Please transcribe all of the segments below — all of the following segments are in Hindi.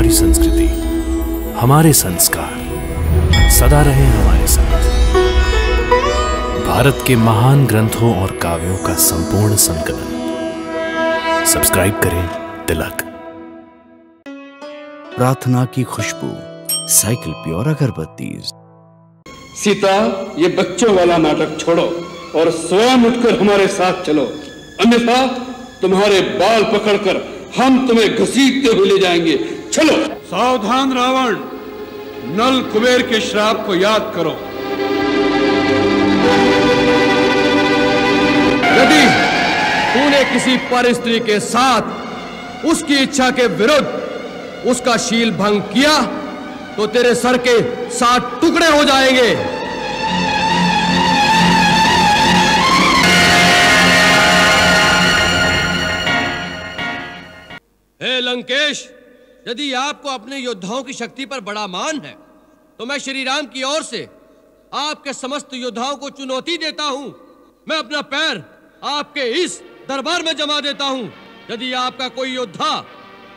हमारी संस्कृति, हमारे संस्कार सदा रहे हमारे साथ। भारत के महान ग्रंथों और काव्यों का संपूर्ण संकलन। सब्सक्राइब करें तिलक। प्रार्थना की खुशबू, साइकिल प्योर अगरबत्ती। सीता, ये बच्चों वाला नाटक छोड़ो और स्वयं उठकर हमारे साथ चलो, अन्यथा तुम्हारे बाल पकड़कर हम तुम्हें घसीटते हुए ले जाएंगे। चलो। सावधान रावण, नल कुबेर के श्राप को याद करो। यदि तूने किसी परस्त्री के साथ उसकी इच्छा के विरुद्ध उसका शील भंग किया तो तेरे सर के 60 टुकड़े हो जाएंगे। हे लंकेश, यदि आपको अपने योद्धाओं की शक्ति पर बड़ा मान है तो मैं श्री राम की ओर से आपके समस्त योद्धाओं को चुनौती देता हूं। मैं अपना पैर आपके इस दरबार में जमा देता हूं। यदि आपका कोई योद्धा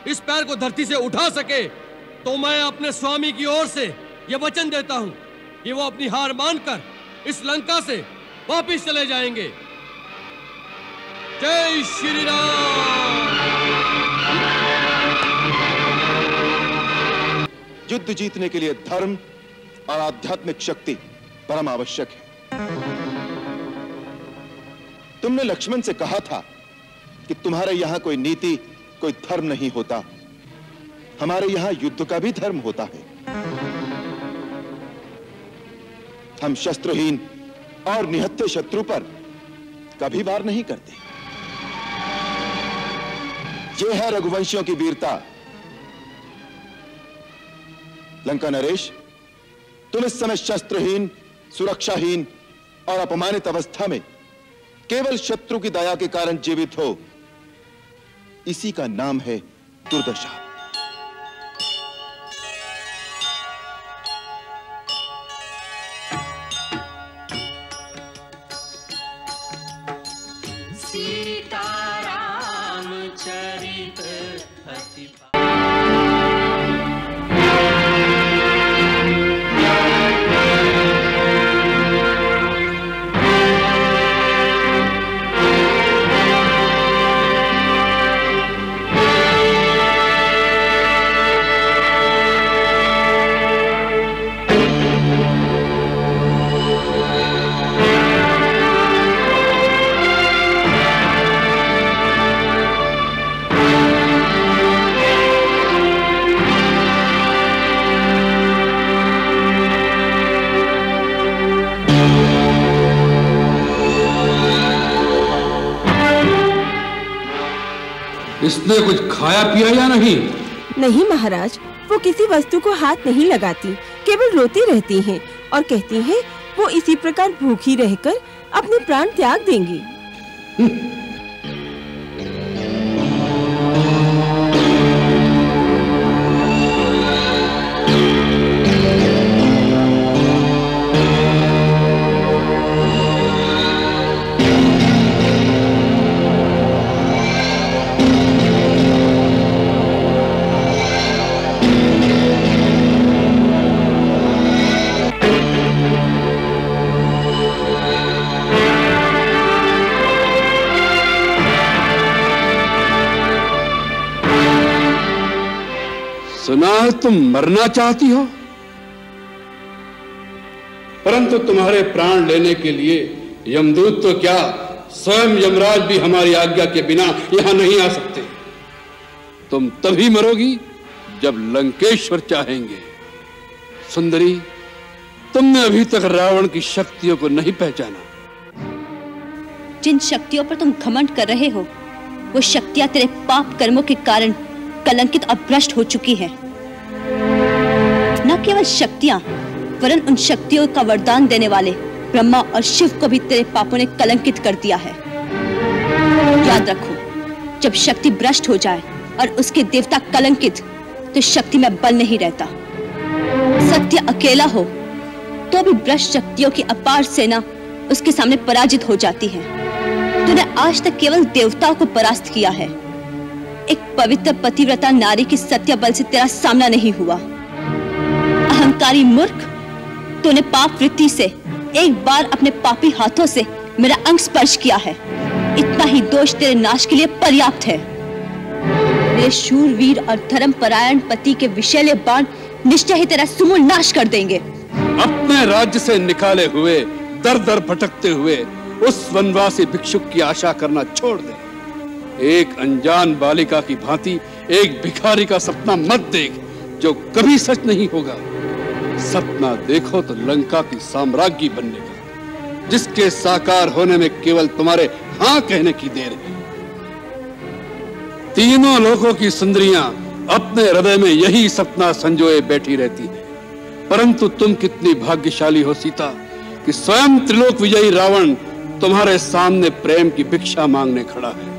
इस पैर को धरती से उठा सके तो मैं अपने स्वामी की ओर से यह वचन देता हूं कि वो अपनी हार मानकर इस लंका से वापिस चले जाएंगे। जय श्री राम। युद्ध जीतने के लिए धर्म और आध्यात्मिक शक्ति परम आवश्यक है। तुमने लक्ष्मण से कहा था कि तुम्हारे यहां कोई नीति, कोई धर्म नहीं होता। हमारे यहां युद्ध का भी धर्म होता है। हम शस्त्रहीन और निहत्थे शत्रु पर कभी वार नहीं करते। यह है रघुवंशियों की वीरता। लंका नरेश, तुम इस समय शस्त्रहीन, सुरक्षाहीन और अपमानित अवस्था में केवल शत्रु की दया के कारण जीवित हो। इसी का नाम है दुर्दशा। इसने कुछ खाया पिया या नहीं? नहीं महाराज, वो किसी वस्तु को हाथ नहीं लगाती, केवल रोती रहती हैं और कहती हैं वो इसी प्रकार भूखी रहकर अपने प्राण त्याग देंगी। सुना है तुम मरना चाहती हो, परंतु तुम्हारे प्राण लेने के लिए यमदूत तो क्या, स्वयं यमराज भी हमारी आज्ञा के बिना यहां नहीं आ सकते। तुम तभी मरोगी जब लंकेश्वर चाहेंगे। सुंदरी, तुमने अभी तक रावण की शक्तियों को नहीं पहचाना। जिन शक्तियों पर तुम घमंड कर रहे हो वो शक्तियां तेरे पाप कर्मों के कारण कलंकित अपभ्रष्ट हो चुकी है। न केवल शक्तियां, वरन उन शक्तियों का वरदान देने वाले ब्रह्मा और शिव को भी तेरे पापों ने कलंकित कर दिया है। याद रखो, जब शक्ति भ्रष्ट हो जाए और उसके देवता कलंकित, तो शक्ति में बल नहीं रहता। सत्य अकेला हो तो भी भ्रष्ट शक्तियों की अपार सेना उसके सामने पराजित हो जाती है। तूने आज तक केवल देवताओं को परास्त किया है, एक पवित्र पतिव्रता नारी की सत्य बल से तेरा सामना नहीं हुआ। अहंकारी मूर्ख, तूने पाप वृत्ति से एक बार अपने पापी हाथों से मेरा अंग स्पर्श किया है। इतना ही दोष तेरे नाश के लिए पर्याप्त है। मेरे शूरवीर और धर्म परायण पति के विषैले बाण निश्चय ही तेरा सुमूल नाश कर देंगे। अपने राज्य से निकाले हुए, दर दर भटकते हुए उस वनवासी भिक्षुक की आशा करना छोड़ दे। एक अनजान बालिका की भांति एक भिखारी का सपना मत देख, जो कभी सच नहीं होगा। सपना देखो तो लंका की साम्राज्ञी बनने का, जिसके साकार होने में केवल तुम्हारे हाँ कहने की देर है। तीनों लोगों की सुंदरियां अपने हृदय में यही सपना संजोए बैठी रहती है। परंतु तुम कितनी भाग्यशाली हो सीता, कि स्वयं त्रिलोक विजयी रावण तुम्हारे सामने प्रेम की भिक्षा मांगने खड़ा है।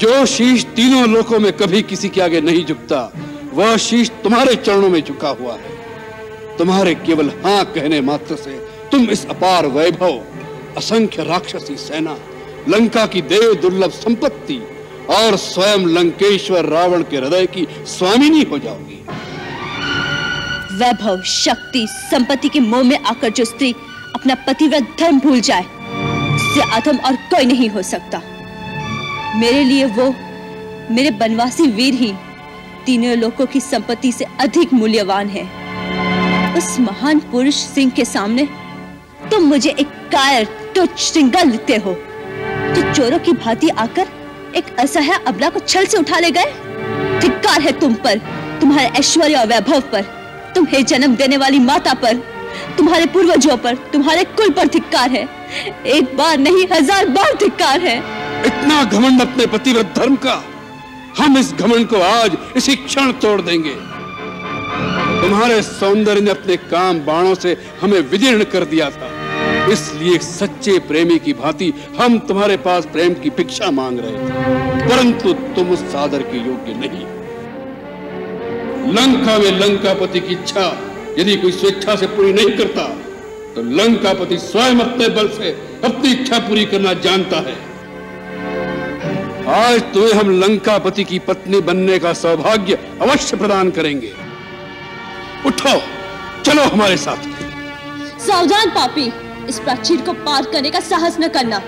जो शीश तीनों लोकों में कभी किसी के आगे नहीं झुकता, वह शीश तुम्हारे चरणों में झुका हुआ है। तुम्हारे केवल हाँ कहने मात्र से तुम इस अपार वैभव, असंख्य राक्षसी सेना, लंका की देव दुर्लभ संपत्ति और स्वयं लंकेश्वर रावण के हृदय की स्वामिनी हो जाओगी। वैभव, शक्ति, संपत्ति के मोह में आकर जो स्त्री अपना पतिव्रत धर्म भूल जाए, उससे अधम और कोई नहीं हो सकता। मेरे लिए वो मेरे बनवासी वीर ही तीनों लोगों की संपत्ति से अधिक मूल्यवान है। उस महान पुरुष सिंह के सामने तुम मुझे एक कायर तुच्छ श्रृंगाल देते हो, जो चोरों की भांति आकर एक असहाय अबला को छल से उठा ले गए। धिक्कार है तुम पर, तुम्हारे ऐश्वर्य और वैभव पर, तुम्हें जन्म देने वाली माता पर, तुम्हारे पूर्वजों पर, तुम्हारे कुल पर धिक्कार है। एक बार नहीं, हजार बार धिक्कार है। इतना घमंड अपने पतिव्रत धर्म का! हम इस घमंड को आज इसी क्षण तोड़ देंगे। तुम्हारे सौंदर्य ने अपने काम बाणों से हमें विदीर्ण कर दिया था, इसलिए सच्चे प्रेमी की भांति हम तुम्हारे पास प्रेम की भिक्षा मांग रहे थे। परंतु तुम उस सादर के योग्य नहीं। लंका में लंकापति की इच्छा यदि कोई स्वेच्छा से पूरी नहीं करता, तो लंकापति स्वयं अपने बल से अपनी इच्छा पूरी करना जानता है। आज तुम्हें हम लंकापति की पत्नी बनने का सौभाग्य अवश्य प्रदान करेंगे। उठो, चलो हमारे साथ। सावधान पापी, इस प्राचीर को पार करने का साहस न करना।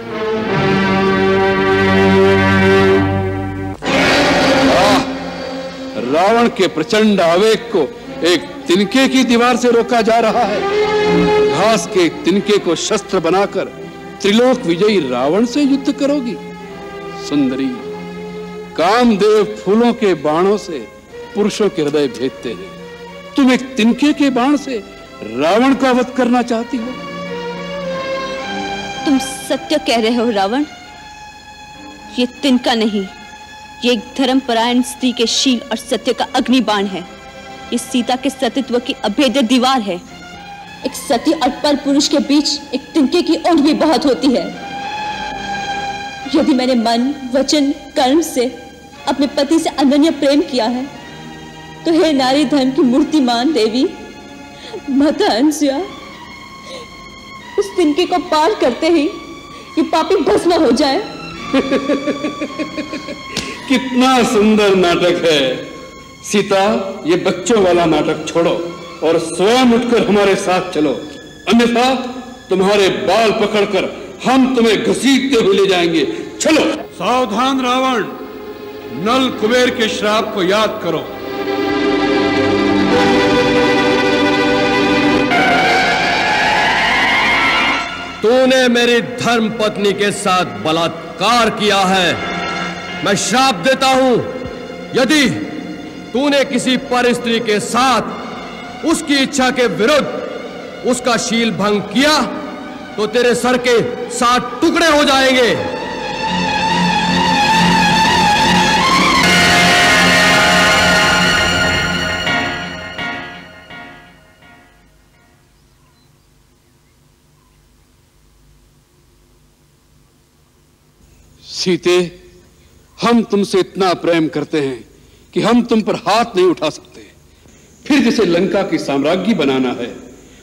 रावण के प्रचंड आवेग को एक तिनके की दीवार से रोका जा रहा है। घास के तिनके को शस्त्र बनाकर त्रिलोक विजयी रावण से युद्ध करोगी सुंदरी। कामदेव फूलों के बाणों से पुरुषों के हृदय भेदते हैं, तुम एक तिनके के बाण से रावण का वध करना चाहती हो? तुम सत्य कह रहे हो रावण, ये तिनका नहीं, ये एक धर्मपरायण स्त्री के शील और सत्य का अग्निबाण है। ये सीता के सतीत्व की अभेद्य दीवार है। एक सती और पर पुरुष के बीच एक तिनके की ओट भी बहुत होती है। यदि मैंने मन, वचन, कर्म से अपने पति से अनन्य प्रेम किया है, तो हे नारी धर्म की मूर्तिमान देवी माता अनसुया, उस तिनके को पार करते ही ये पापी भस्म हो जाए। कितना सुंदर नाटक है सीता। ये बच्चों वाला नाटक छोड़ो और स्वयं उठकर हमारे साथ चलो, अन्यथा तुम्हारे बाल पकड़कर हम तुम्हें घसीटते हुए ले जाएंगे। चलो। सावधान रावण, नल कुबेर के श्राप को याद करो। तूने मेरी धर्म पत्नी के साथ बलात्कार किया है। मैं श्राप देता हूं, यदि तूने किसी पर स्त्री के साथ उसकी इच्छा के विरुद्ध उसका शील भंग किया, तो तेरे सर के 7 टुकड़े हो जाएंगे। सीते, हम तुमसे इतना प्रेम करते हैं कि हम तुम पर हाथ नहीं उठा सकते। फिर जिसे लंका की साम्राज्ञी बनाना है,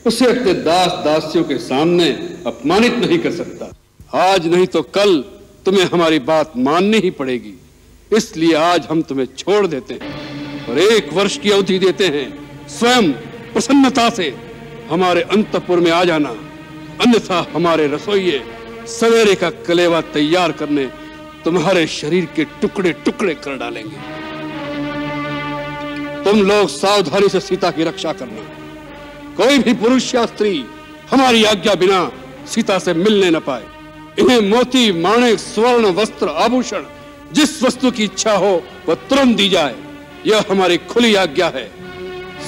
उसे अपने दास दासियों के सामने अपमानित नहीं कर सकता। आज नहीं तो कल तुम्हें हमारी बात माननी ही पड़ेगी, इसलिए आज हम तुम्हें छोड़ देते हैं और 1 वर्ष की अवधि देते हैं। स्वयं प्रसन्नता से हमारे अंतपुर में आ जाना, अन्यथा हमारे रसोइये सवेरे का कलेवा तैयार करने तुम्हारे शरीर के टुकड़े टुकड़े कर डालेंगे। तुम लोग सावधानी से सीता की रक्षा करना, कोई भी पुरुष या स्त्री हमारी आज्ञा बिना सीता से मिलने न पाए। इन्हें मोती, माणिक, स्वर्ण, वस्त्र, आभूषण, जिस वस्तु की इच्छा हो वह तुरंत दी जाए, यह हमारी खुली आज्ञा है।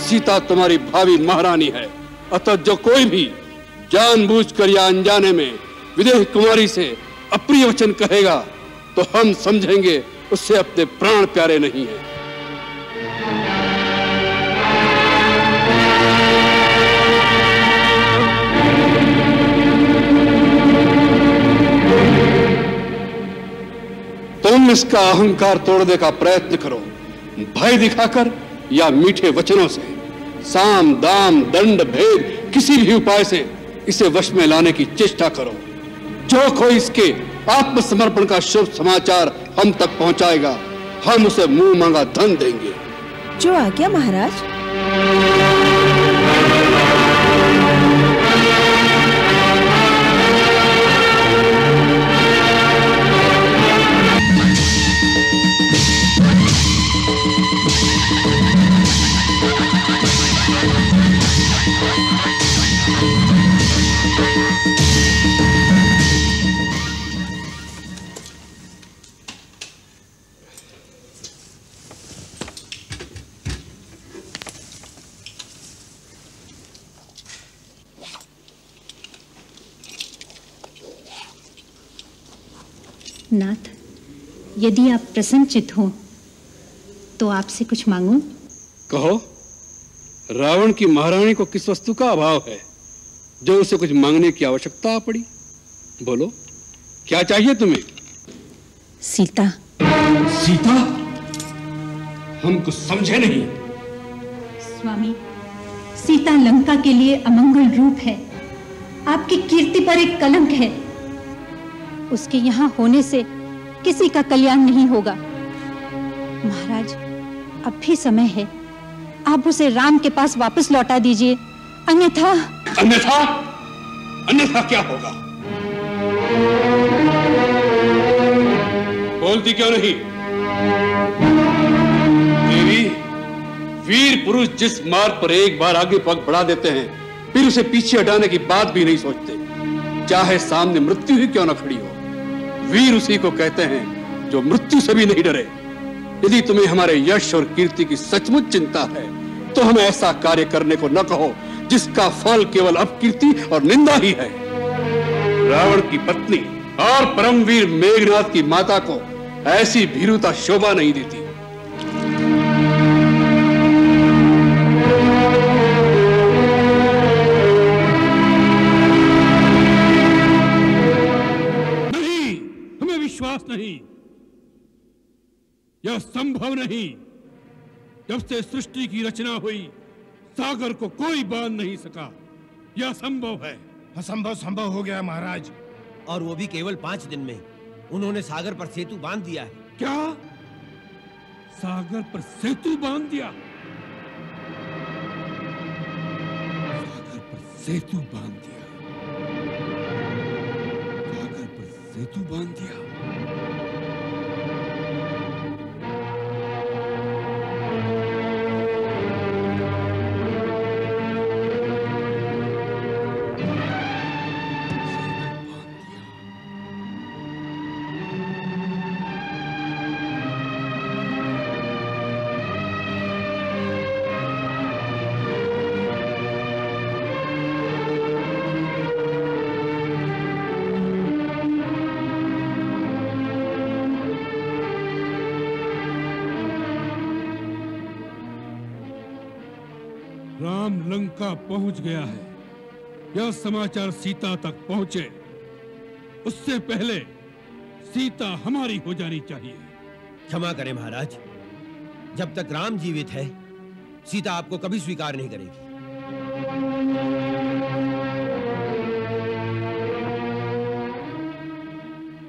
सीता तुम्हारी भावी महारानी है, अतः जो कोई भी जानबूझकर या अनजाने में विदेह कुमारी से अप्रिय वचन कहेगा तो हम समझेंगे उससे अपने प्राण प्यारे नहीं हैं। तुम इसका अहंकार तोड़ने का प्रयत्न करो, भय दिखाकर या मीठे वचनों से, साम, दाम, दंड, भेद, किसी भी उपाय से इसे वश में लाने की चेष्टा करो। जो कोई इसके आत्मसमर्पण का शुभ समाचार हम तक पहुंचाएगा, हम उसे मुंह मांगा धन देंगे। जो आज्ञा महाराज। नाथ, यदि आप प्रसन्नचित हो तो आपसे कुछ मांगूं? कहो। रावण की महारानी को किस वस्तु का अभाव है जो उसे कुछ मांगने की आवश्यकता आ पड़ी? बोलो, क्या चाहिए तुम्हें? सीता। सीता? हम कुछ समझे नहीं। स्वामी, सीता लंका के लिए अमंगल रूप है, आपकी कीर्ति पर एक कलंक है। उसके यहाँ होने से किसी का कल्याण नहीं होगा। महाराज, अब भी समय है, आप उसे राम के पास वापस लौटा दीजिए, अन्यथा। अन्यथा? अन्यथा क्या होगा? बोलती क्यों नहीं? देवी, वीर पुरुष जिस मार्ग पर एक बार आगे पग बढ़ा देते हैं फिर उसे पीछे हटाने की बात भी नहीं सोचते, चाहे सामने मृत्यु ही क्यों न खड़ी हो। वीर उसी को कहते हैं जो मृत्यु से भी नहीं डरे। यदि तुम्हें हमारे यश और कीर्ति की सचमुच चिंता है तो हमें ऐसा कार्य करने को न कहो जिसका फल केवल अपकीर्ति और निंदा ही है। रावण की पत्नी और परमवीर मेघनाथ की माता को ऐसी भीरुता शोभा नहीं देती। नहीं, यह संभव नहीं। जब से सृष्टि की रचना हुई सागर को कोई बांध नहीं सका, यह संभव है। असंभव संभव हो गया महाराज, और वो भी केवल 5 दिन में। उन्होंने सागर पर सेतु बांध दिया है। क्या? सागर पर सेतु बांध दिया? सागर पर सेतु बांध दिया, सागर पर सेतु बांध दिया। लंका पहुंच गया है, यह समाचार सीता तक पहुंचे उससे पहले सीता हमारी हो जानी चाहिए। क्षमा करें महाराज, जब तक राम जीवित है सीता आपको कभी स्वीकार नहीं करेगी।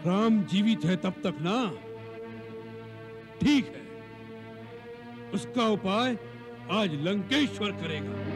राम जीवित है तब तक ना? ठीक है, उसका उपाय आज लंकेश्वर करेगा।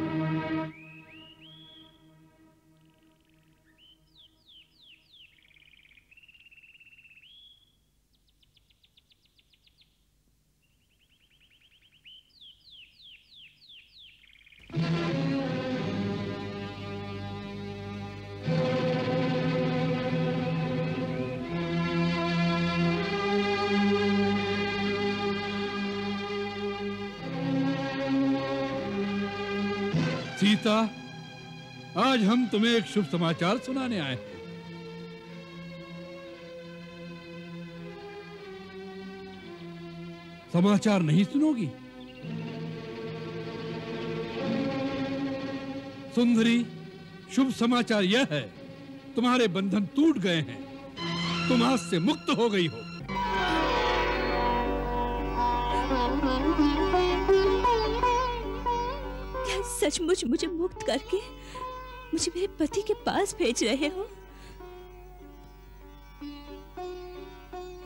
सीता, आज हम तुम्हें एक शुभ समाचार सुनाने आए हैं। समाचार नहीं सुनोगी? सुंदरी, शुभ समाचार यह है, तुम्हारे बंधन टूट गए हैं, तुम आज से मुक्त हो गई हो। सचमुच मुझे मुक्त करके मुझे मेरे पति के पास भेज रहे हो,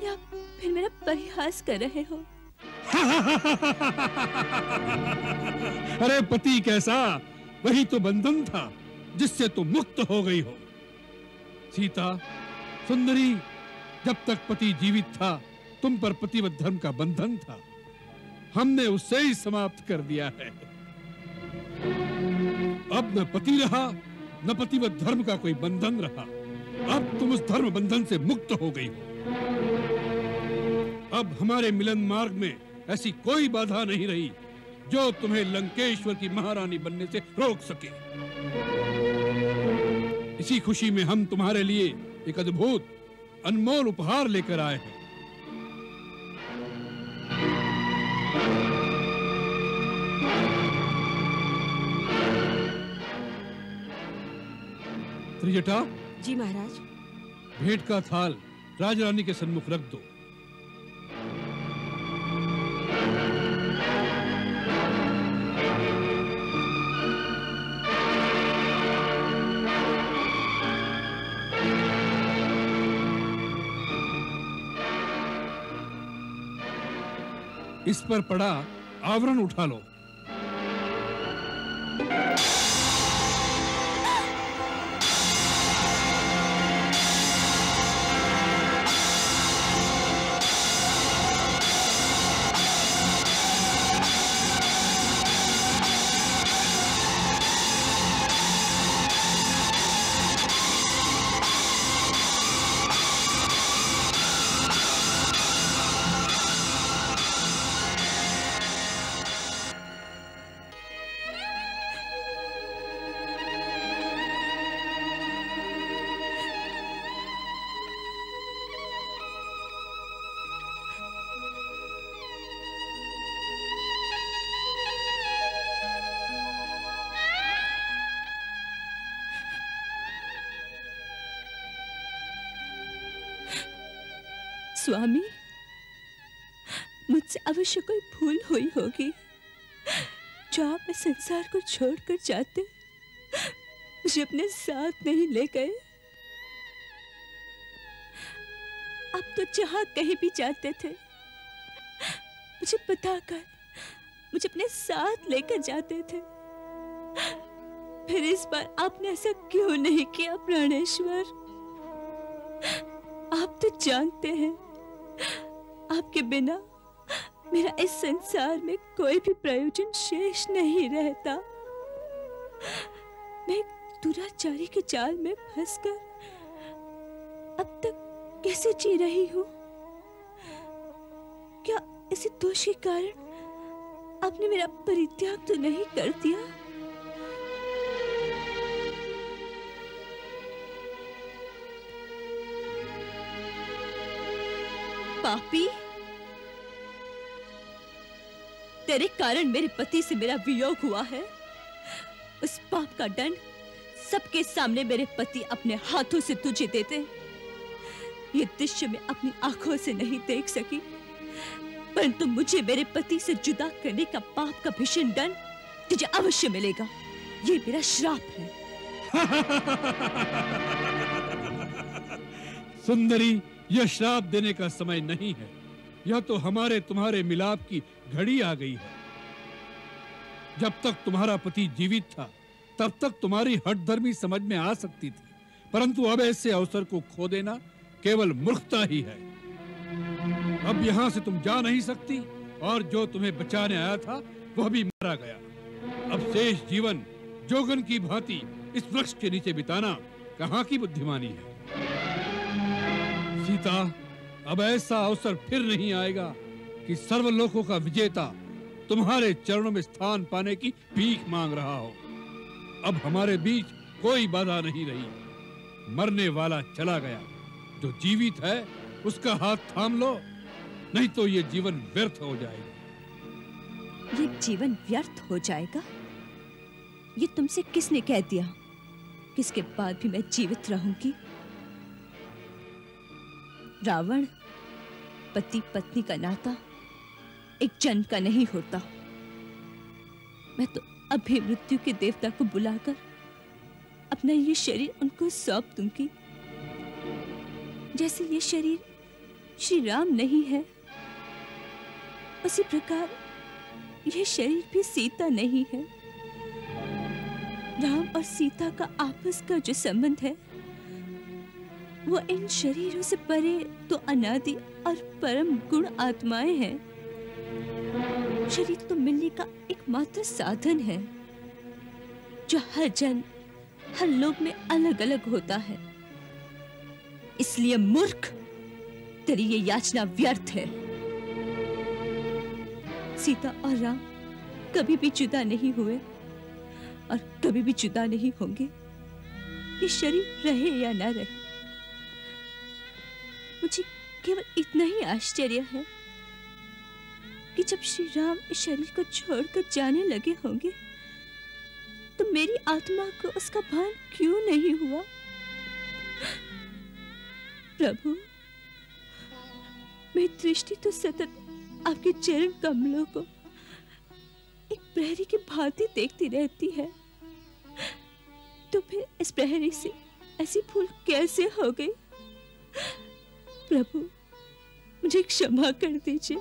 या फिर मेरा परिहास कर रहे हो? अरे पति कैसा, वही तो बंधन था जिससे तुम मुक्त हो गई हो। सीता सुंदरी, जब तक पति जीवित था तुम पर पतिवत धर्म का बंधन था, हमने उसे ही समाप्त कर दिया है। अब न पति रहा न पतिवत धर्म का कोई बंधन रहा। अब तुम उस धर्म बंधन से मुक्त हो गई हो। अब हमारे मिलन मार्ग में ऐसी कोई बाधा नहीं रही जो तुम्हें लंकेश्वर की महारानी बनने से रोक सके। इसी खुशी में हम तुम्हारे लिए एक अद्भुत अनमोल उपहार लेकर आए हैं। त्रिजटा। जी महाराज। भेंट का थाल राज रानी के सन्मुख रख दो। इस पर पड़ा आवरण उठा लो। स्वामी, मुझसे अवश्य कोई भूल हुई होगी जो आप इस संसार को छोड़कर जाते मुझे अपने साथ नहीं ले गए। आप तो जहां कहीं भी जाते थे मुझे बता कर मुझे अपने साथ लेकर जाते थे। फिर इस बार आपने ऐसा क्यों नहीं किया प्राणेश्वर? आप तो जानते हैं आपके बिना मेरा इस संसार में कोई भी प्रयोजन शेष नहीं रहता। मैं दुराचारी के जाल में फंसकर अब तक कैसे जी रही हूँ? क्या इसी दोष के कारण आपने मेरा परित्याग तो नहीं कर दिया? पापी, तेरे कारण मेरे पति से मेरा वियोग हुआ है। उस पाप का दंड सबके सामने मेरे पति अपने हाथों से तुझे देते। ये दृश्य मैं अपनी आंखों से नहीं देख सकी, परंतु मुझे मेरे पति से जुदा करने का पाप का भीषण दंड तुझे अवश्य मिलेगा। ये मेरा श्राप है। सुंदरी, यह श्राप देने का समय नहीं है, यह तो हमारे तुम्हारे मिलाप की घड़ी आ गई है। जब तक तुम्हारा पति जीवित था तब तक तुम्हारी हठधर्मी समझ में आ सकती थी, परंतु अब ऐसे अवसर को खो देना केवल मूर्खता ही है। अब यहाँ से तुम जा नहीं सकती और जो तुम्हें बचाने आया था वह भी मारा गया। अब शेष जीवन जोगन की भांति इस वृक्ष के नीचे बिताना कहाँ की बुद्धिमानी है। सीता, अब ऐसा अवसर फिर नहीं आएगा कि सर्वलोकों का विजेता तुम्हारे चरणों में स्थान पाने की भीख मांग रहा हो। अब हमारे बीच कोई बाधा नहीं रही, मरने वाला चला गया, जो जीवित है उसका हाथ थाम लो, नहीं तो ये जीवन व्यर्थ हो जाएगा। ये जीवन व्यर्थ हो जाएगा? ये तुमसे किसने कह दिया? किसके बाद भी मैं जीवित रहूंगी? रावण, पति पत्नी का नाता एक जन्म का नहीं होता। मैं तो अभी मृत्यु के देवता को बुलाकर अपना ये शरीर उनको सौंप दूंगी। जैसे ये शरीर श्री राम नहीं है, उसी प्रकार यह शरीर भी सीता नहीं है। राम और सीता का आपस का जो संबंध है वो इन शरीरों से परे तो अनादि और परम गुण आत्माएं हैं। शरीर तो मिलने का एकमात्र साधन है जो हर जन हर लोग में अलग अलग होता है। इसलिए मूर्ख, तेरी ये याचना व्यर्थ है। सीता और राम कभी भी जुदा नहीं हुए और कभी भी जुदा नहीं होंगे। ये शरीर रहे या ना रहे, मुझे केवल इतना ही आश्चर्य है कि जब श्री राम इस शरीर को छोड़कर जाने लगे होंगे तो मेरी आत्मा को उसका भान क्यों नहीं हुआ। प्रभु, मेरी दृष्टि तो सतत आपके चरण कमलों को एक प्रहरी की भांति देखती रहती है, तो फिर इस प्रहरी से ऐसी भूल कैसे हो गई। प्रभु, मुझे क्षमा कर दीजिए,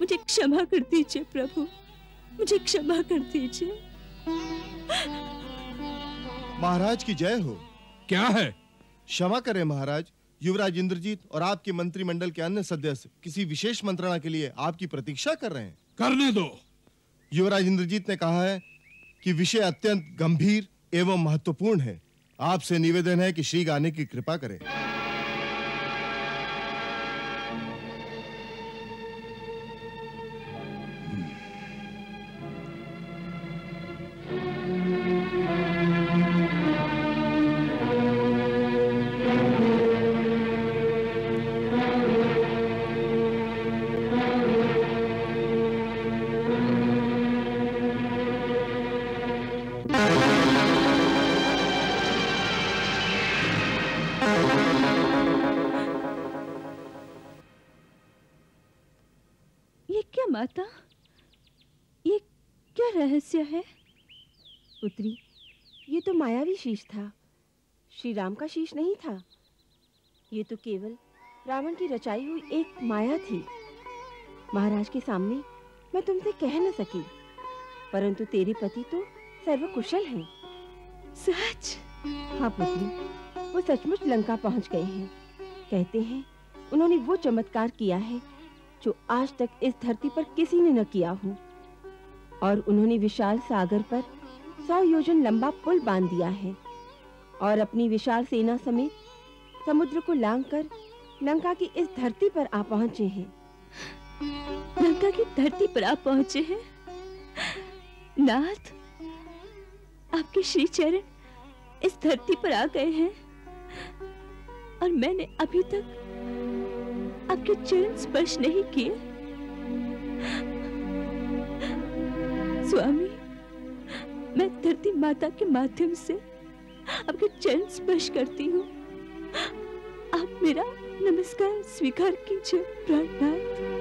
मुझे क्षमा कर दीजिए, प्रभु मुझे क्षमा कर दीजिए। महाराज की जय हो। क्या है? क्षमा करें महाराज, युवराज इंद्रजीत और आपके मंत्रिमंडल के अन्य सदस्य किसी विशेष मंत्रणा के लिए आपकी प्रतीक्षा कर रहे हैं। करने दो। युवराज इंद्रजीत ने कहा है कि विषय अत्यंत गंभीर एवं महत्वपूर्ण है। आपसे निवेदन है कि शीघ्र आने की कृपा करें। माता, ये क्या रहस्य है? पुत्री, ये तो मायावी शीश था, श्री राम का शीश नहीं था। ये तो केवल रावण की रचाई हुई एक माया थी। महाराज के सामने मैं तुमसे कह न सकी, परंतु तेरे पति तो सर्वकुशल हैं। सच? हाँ पुत्री, वो सचमुच लंका पहुंच गए हैं। कहते हैं उन्होंने वो चमत्कार किया है जो आज तक इस धरती पर किसी ने न किया हो, और उन्होंने विशाल सागर पर 100 योजन लंबा पुल बांध दिया है और अपनी विशाल सेना समेत समुद्र को लांघकर लंका की इस धरती पर आ पहुंचे हैं। लंका की धरती पर आ पहुंचे हैं? नाथ, आपके श्री चरण इस धरती पर आ गए हैं और मैंने अभी तक आपके चरण स्पर्श नहीं किए। स्वामी, मैं धरती माता के माध्यम से आपके चरण स्पर्श करती हूँ। आप मेरा नमस्कार स्वीकार कीजिए प्राणनाथ।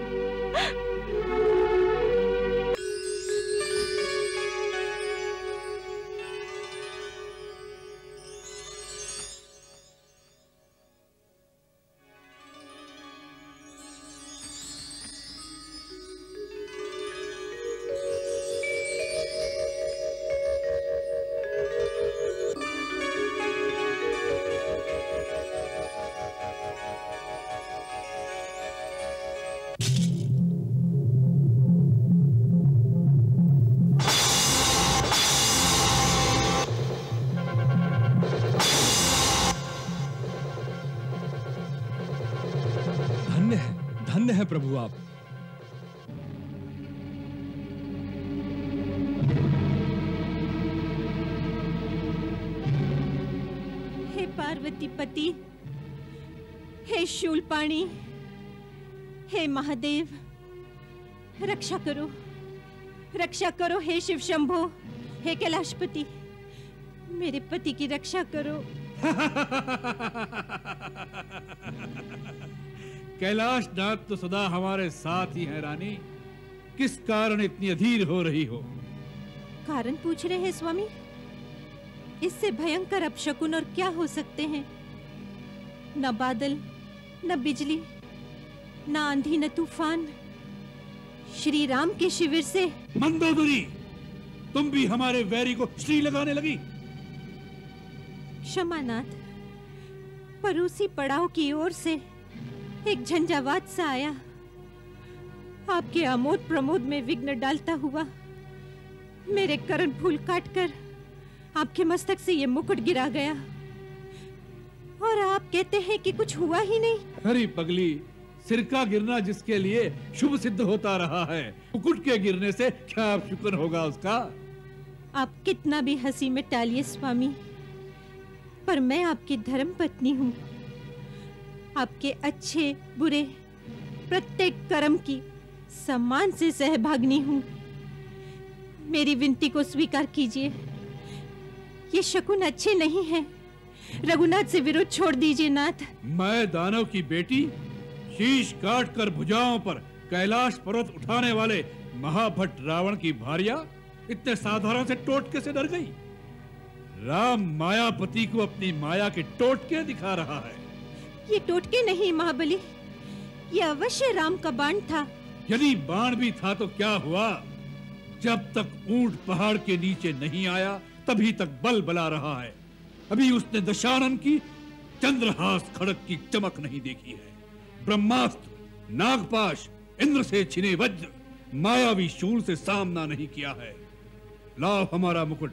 धन्य है प्रभु आप। हे पार्वती पति, हे शूलपाणी, हे महादेव, रक्षा करो हे शिव शंभो, हे कैलाशपति, मेरे पति की रक्षा करो। कैलाशनाथ तो सदा हमारे साथ ही है रानी, किस कारण इतनी अधीर हो रही हो? कारण पूछ रहे हैं स्वामी, इससे भयंकर अपशकुन और क्या हो सकते हैं। न बादल, न बिजली, न आंधी, न तूफान, श्री राम के शिविर से। मंदोदरी, तुम भी हमारे वैरी को श्री लगाने लगी। क्षमानाथ, पड़ोसी पड़ाव की ओर से एक झंझावात सा आया, आपके आमोद प्रमोद में विघ्न डालता हुआ मेरे करण फूल काटकर आपके मस्तक से ये मुकुट गिरा गया, और आप कहते हैं कि कुछ हुआ ही नहीं। हरी पगली, सिरका गिरना जिसके लिए शुभ सिद्ध होता रहा है, मुकुट के गिरने से क्या अपशुकन होगा उसका? आप कितना भी हंसी में टालिए स्वामी, पर मैं आपकी धर्म पत्नी हूँ। आपके अच्छे बुरे प्रत्येक कर्म की सम्मान से सहभागिनी हूँ। मेरी विनती को स्वीकार कीजिए, ये शकुन अच्छे नहीं हैं। रघुनाथ से विरोध छोड़ दीजिए नाथ। मैं दानव की बेटी, शीश काट कर भुजाओं पर कैलाश पर्वत उठाने वाले महाभट्ट रावण की भार्या इतने साधारण से टोटके से डर गई। राम मायापति को अपनी माया के टोटके दिखा रहा है। ये टोटके नहीं महाबली, ये अवश्य राम का बाण था। यदि बाण भी था तो क्या हुआ? जब तक ऊंट पहाड़ के नीचे नहीं आया तभी तक बल बला रहा है। अभी उसने दशानन की चंद्रहास खड़क की चमक नहीं देखी है। ब्रह्मास्त्र, नागपाश, इंद्र से छिने वज्र, मायावी शूल से सामना नहीं किया है। लाओ हमारा मुकुट,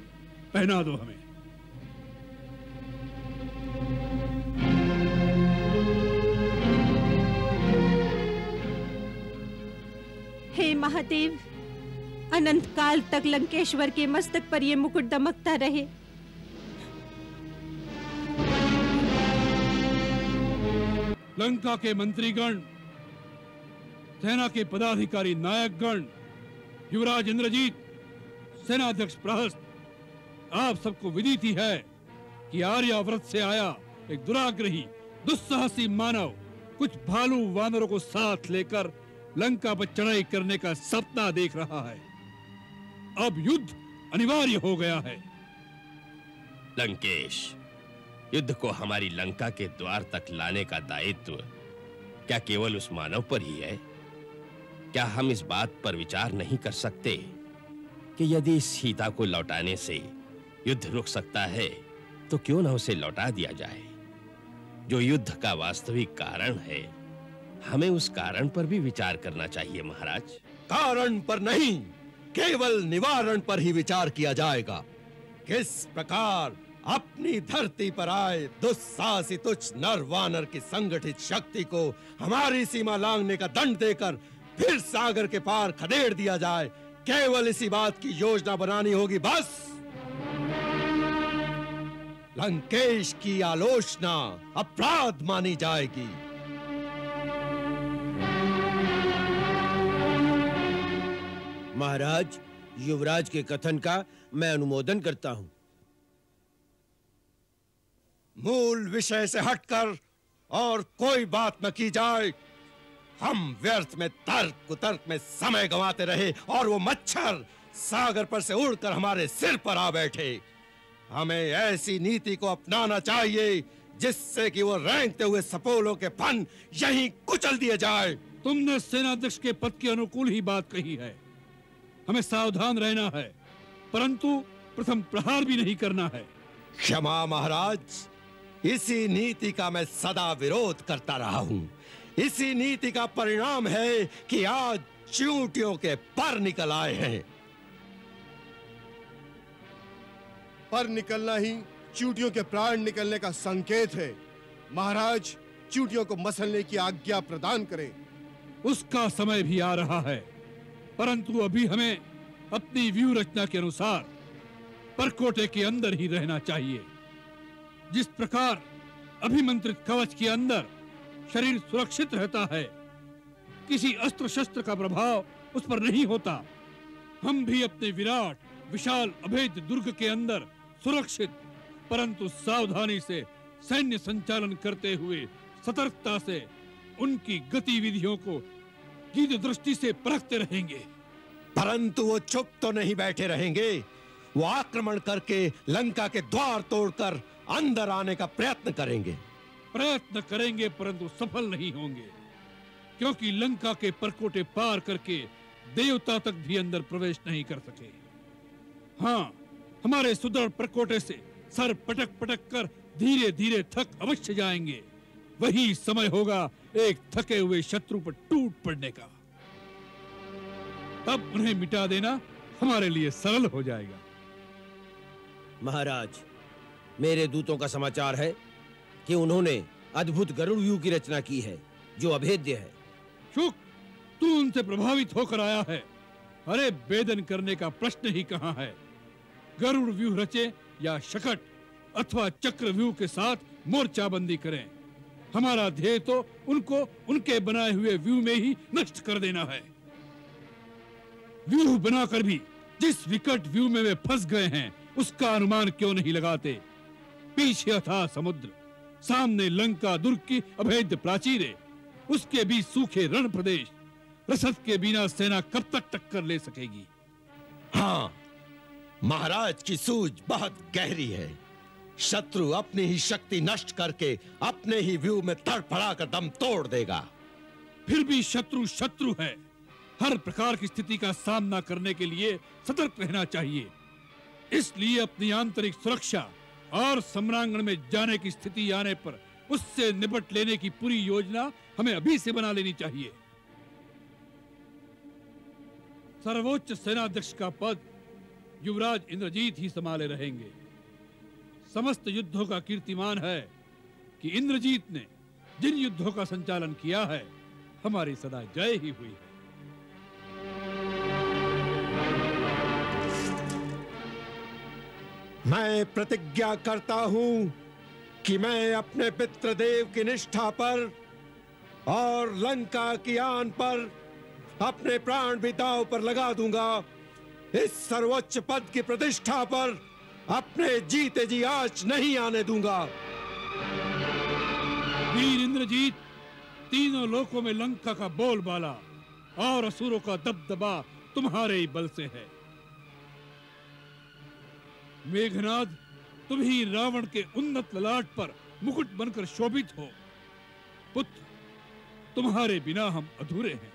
पहना दो हमें। हे महादेव, अनंत काल तक लंकेश्वर के मस्तक पर यह मुकुट दमकता रहे। लंका के मंत्रीगण, सेना के पदाधिकारी नायकगण, युवराज इंद्रजीत, सेनाध्यक्ष प्रहस्त, आप सबको विदित ही है कि आर्यावर्त से आया एक दुराग्रही दुस्साहसी मानव कुछ भालू वानरों को साथ लेकर लंका पर चढ़ाई करने का सपना देख रहा है। अब युद्ध अनिवार्य हो गया है। लंकेश, युद्ध को हमारी लंका के द्वार तक लाने का दायित्व क्या केवल उस मानव पर ही है? क्या हम इस बात पर विचार नहीं कर सकते कि यदि सीता को लौटाने से युद्ध रुक सकता है तो क्यों न उसे लौटा दिया जाए? जो युद्ध का वास्तविक कारण है, हमें उस कारण पर भी विचार करना चाहिए महाराज। कारण पर नहीं, केवल निवारण पर ही विचार किया जाएगा। किस प्रकार अपनी धरती पर आए दुस्साहसी तुच्छ नर वानर की संगठित शक्ति को हमारी सीमा लांघने का दंड देकर फिर सागर के पार खदेड़ दिया जाए, केवल इसी बात की योजना बनानी होगी। बस लंकेश की आलोचना अपराध मानी जाएगी। महाराज, युवराज के कथन का मैं अनुमोदन करता हूं। मूल विषय से हटकर और कोई बात न की जाए। हम व्यर्थ में तर्क कुतर्क में समय गंवाते रहे और वो मच्छर सागर पर से उड़कर हमारे सिर पर आ बैठे। हमें ऐसी नीति को अपनाना चाहिए जिससे कि वो रेंगते हुए सपोलों के फन यहीं कुचल दिए जाए। तुमने सेनाध्यक्ष के पद के अनुकूल ही बात कही है। हमें सावधान रहना है, परंतु प्रथम प्रहार भी नहीं करना है। क्षमा महाराज, इसी नीति का मैं सदा विरोध करता रहा हूँ। इसी नीति का परिणाम है कि आज चींटियों के पर निकल आए हैं। पर निकलना ही चींटियों के प्राण निकलने का संकेत है। महाराज, चींटियों को मसलने की आज्ञा प्रदान करें। उसका समय भी आ रहा है, परंतु अभी हमें अपनी व्यूह रचना के अनुसार परकोटे के अंदर ही रहना चाहिए। जिस प्रकार अभिमंत्रित कवच के अंदर शरीर सुरक्षित रहता है, किसी अस्त्र शस्त्र का प्रभाव उस पर नहीं होता, हम भी अपने विराट विशाल अभेद दुर्ग के अंदर सुरक्षित परंतु सावधानी से सैन्य संचालन करते हुए सतर्कता से उनकी गतिविधियों को गीद दृष्टि से परखते रहेंगे। परंतु वो चुप तो नहीं बैठे रहेंगे, वो आक्रमण करके लंका के द्वार तोड़कर अंदर आने का प्रयत्न करेंगे परंतु सफल नहीं होंगे, क्योंकि लंका के परकोटे पार करके देवता तक भी अंदर प्रवेश नहीं कर सके। हाँ, हमारे सुदृढ़ परकोटे से सर पटक पटक कर धीरे धीरे थक अवश्य जाएंगे। वही समय होगा एक थके हुए शत्रु पर टूट पड़ने का, तब उन्हें मिटा देना हमारे लिए सरल हो जाएगा। महाराज, मेरे दूतों का समाचार है कि उन्होंने अद्भुत गरुड़ व्यूह की रचना की है जो अभेद्य है। शुक, तू उनसे प्रभावित होकर आया है। अरे वेदन करने का प्रश्न ही कहाँ है। गरुड़ व्यूह रचे या शकट अथवा चक्र व्यूह के साथ मोर्चाबंदी करें, हमारा ध्येय तो उनको उनके बनाए हुए व्यूह में ही नष्ट कर देना है। व्यूह बनाकर भी जिस विकट व्यूह में वे फंस गए हैं उसका अनुमान क्यों नहीं लगाते। पीछे था समुद्र, सामने लंका दुर्ग की अभेद्य प्राचीरें, उसके बीच सूखे रण प्रदेश। रसद के बिना सेना कब तक टक्कर ले सकेगी। हाँ, महाराज की सूझ बहुत गहरी है। शत्रु अपनी ही शक्ति नष्ट करके अपने ही व्यू में तड़फड़ा कर दम तोड़ देगा। फिर भी शत्रु शत्रु है, हर प्रकार की स्थिति का सामना करने के लिए सतर्क रहना चाहिए। इसलिए अपनी आंतरिक सुरक्षा और सम्रांगण में जाने की स्थिति आने पर उससे निपट लेने की पूरी योजना हमें अभी से बना लेनी चाहिए। सर्वोच्च सेनाध्यक्ष का पद युवराज इंद्रजीत ही संभाले रहेंगे। समस्त युद्धों का कीर्तिमान है कि इंद्रजीत ने जिन युद्धों का संचालन किया है हमारी सदा जय ही हुई है। मैं प्रतिज्ञा करता हूं कि मैं अपने पितृदेव की निष्ठा पर और लंका की आन पर अपने प्राण भी दांव पर लगा दूंगा। इस सर्वोच्च पद की प्रतिष्ठा पर अपने जीते जी आंच नहीं आने दूंगा। वीर इंद्रजीत तीनों लोकों में लंका का बोलबाला और असुरों का दबदबा तुम्हारे ही बल से है। मेघनाद, तुम ही रावण के उन्नत ललाट पर मुकुट बनकर शोभित हो। पुत्र, तुम्हारे बिना हम अधूरे हैं।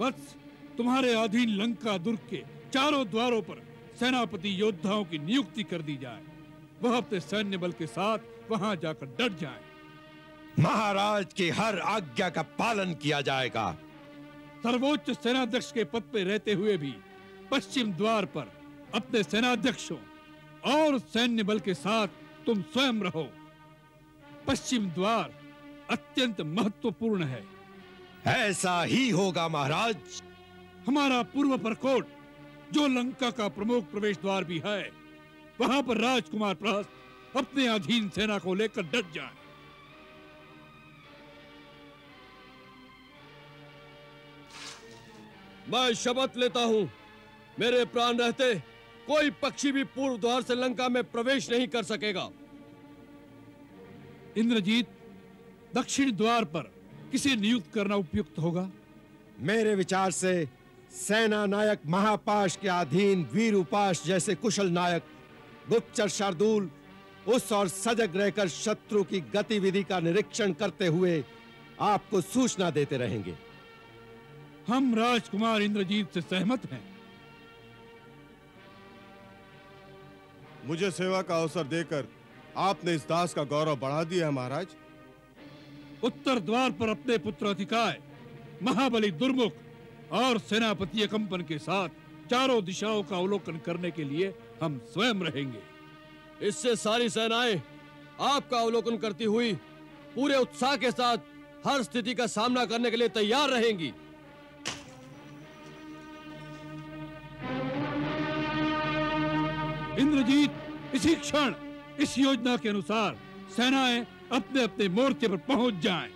वत्स, तुम्हारे अधीन लंका दुर्ग के चारों द्वारों पर सेनापति योद्धाओं की नियुक्ति कर दी जाए। वह अपने सैन्य बल के साथ वहां जाकर डट जाए। महाराज की हर आज्ञा का पालन किया जाएगा। सर्वोच्च सेनाध्यक्ष के पद पर रहते हुए भी पश्चिम द्वार पर अपने सेनाध्यक्षों और सैन्य बल के साथ तुम स्वयं रहो। पश्चिम द्वार अत्यंत महत्वपूर्ण है। ऐसा ही होगा महाराज। हमारा पूर्व परकोट, जो लंका का प्रमुख प्रवेश द्वार भी है, वहां पर राजकुमार प्रहस्त अपने अधीन सेना को लेकर डट जाए। मैं शपथ लेता हूं, मेरे प्राण रहते कोई पक्षी भी पूर्व द्वार से लंका में प्रवेश नहीं कर सकेगा। इंद्रजीत, दक्षिण द्वार पर किसे नियुक्त करना उपयुक्त होगा? मेरे विचार से सेना नायक महापाश के अधीन वीर उपास जैसे कुशल नायक, गुप्तचर शार्दूल, उस और सजग रहकर शत्रु की गतिविधि का निरीक्षण करते हुए आपको सूचना देते रहेंगे। हम राजकुमार इंद्रजीत से सहमत हैं। मुझे सेवा का अवसर देकर आपने इस दास का गौरव बढ़ा दिया है महाराज। उत्तर द्वार पर अपने पुत्र अधिकाय, महाबली दुर्मुख और सेनापति कंपन के साथ चारों दिशाओं का अवलोकन करने के लिए हम स्वयं रहेंगे। इससे सारी सेनाएं आपका अवलोकन करती हुई पूरे उत्साह के साथ हर स्थिति का सामना करने के लिए तैयार रहेंगी। इंद्रजीत, इसी क्षण इस योजना के अनुसार सेनाएं अपने अपने मोर्चे पर पहुंच जाएं।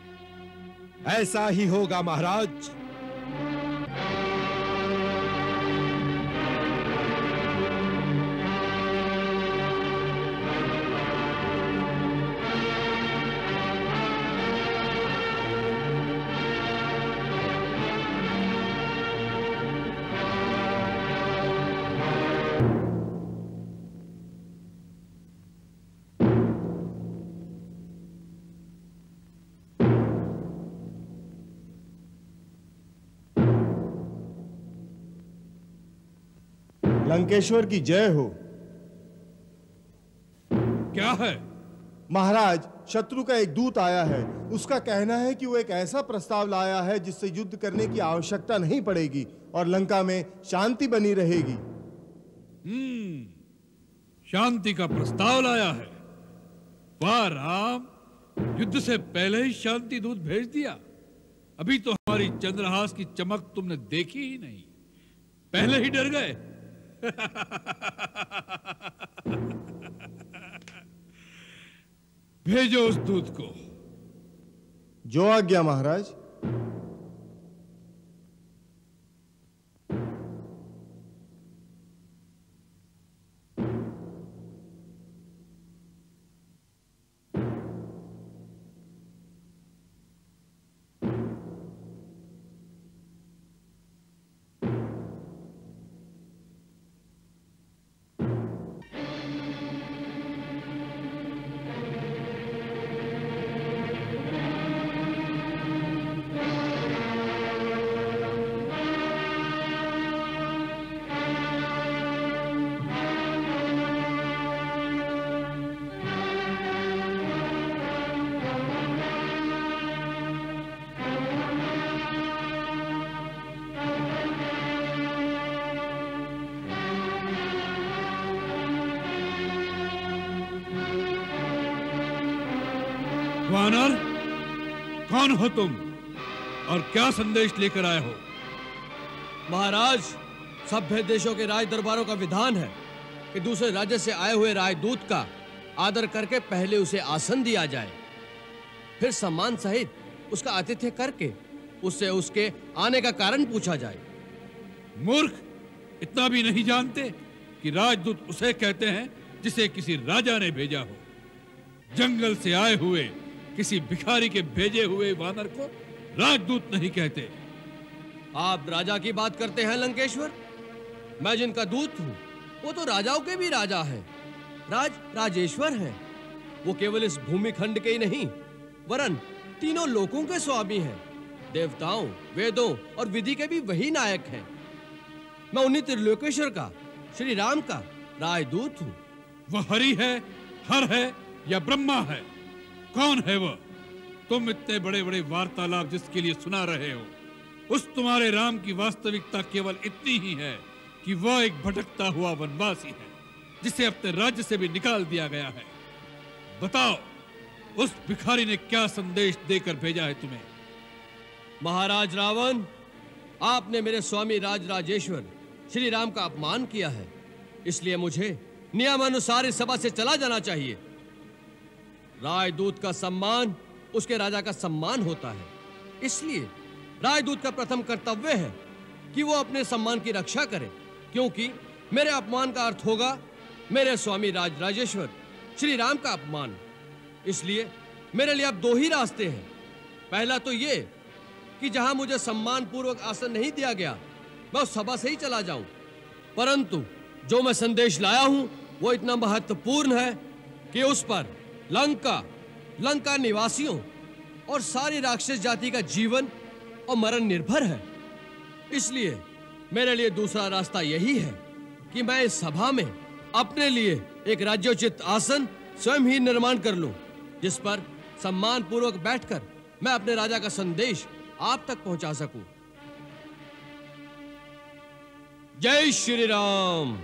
ऐसा ही होगा महाराज। लंकेश्वर की जय हो। क्या है महाराज? शत्रु का एक दूत आया है। उसका कहना है कि वो एक ऐसा प्रस्ताव लाया है जिससे युद्ध करने की आवश्यकता नहीं पड़ेगी और लंका में शांति बनी रहेगी। शांति का प्रस्ताव लाया है? वाह राम, युद्ध से पहले ही शांति दूत भेज दिया। अभी तो हमारी चंद्रहास की चमक तुमने देखी ही नहीं, पहले ही डर गए। भेजो उस दूत को। जो आज्ञा महाराज। वानर, कौन हो तुम और क्या संदेश लेकर आए हो? महाराज, सभ्य देशों के राज दरबारों का विधान है कि दूसरे राज्य से आए हुए राजदूत का आदर करके पहले उसे आसन दिया जाए, फिर सम्मान सहित उसका आतिथ्य करके उससे उसके आने का कारण पूछा जाए। मूर्ख, इतना भी नहीं जानते कि राजदूत उसे कहते हैं जिसे किसी राजा ने भेजा हो। जंगल से आए हुए किसी भिखारी के भेजे हुए वानर को राजदूत नहीं कहते। आप राजा की बात करते हैं लंकेश्वर। मैं जिनका दूत हूँ वो तो राजाओं के भी राजा है, राजेश्वर है। वो केवल इस भूमि खंड के ही नहीं वरन तीनों लोकों के स्वामी हैं। देवताओं, वेदों और विधि के भी वही नायक हैं। मैं उन्हीं त्रिलोकेश्वर का, श्री राम का राजदूत हूँ। वह हरि है, हर है या ब्रह्मा है, कौन है वह? तुम इतने बड़े बड़े वार्तालाप जिसके लिए सुना रहे हो, उस तुम्हारे राम की वास्तविकता केवल इतनी ही है कि वह एक भटकता हुआ वनवासी है जिसे अपने राज्य से भी निकाल दिया गया है। बताओ, उस भिखारी ने क्या संदेश देकर भेजा है तुम्हें? महाराज रावण, आपने मेरे स्वामी राजेश्वर श्री राम का अपमान किया है, इसलिए मुझे नियमानुसार इस सभा से चला जाना चाहिए। राजदूत का सम्मान उसके राजा का सम्मान होता है, इसलिए राजदूत का प्रथम कर्तव्य है कि वो अपने सम्मान की रक्षा करे, क्योंकि मेरे अपमान का अर्थ होगा मेरे स्वामी राजेश्वर श्री राम का अपमान। इसलिए मेरे लिए अब दो ही रास्ते हैं। पहला तो ये कि जहां मुझे सम्मान पूर्वक आसन नहीं दिया गया मैं उस सभा से ही चला जाऊं, परंतु जो मैं संदेश लाया हूं वो इतना महत्वपूर्ण है कि उस पर लंका निवासियों और सारी राक्षस जाति का जीवन और मरण निर्भर है। इसलिए मेरे लिए दूसरा रास्ता यही है कि मैं इस सभा में अपने लिए एक राज्योचित आसन स्वयं ही निर्माण कर लूं, जिस पर सम्मान पूर्वक बैठकर मैं अपने राजा का संदेश आप तक पहुंचा सकूं। जय श्री राम।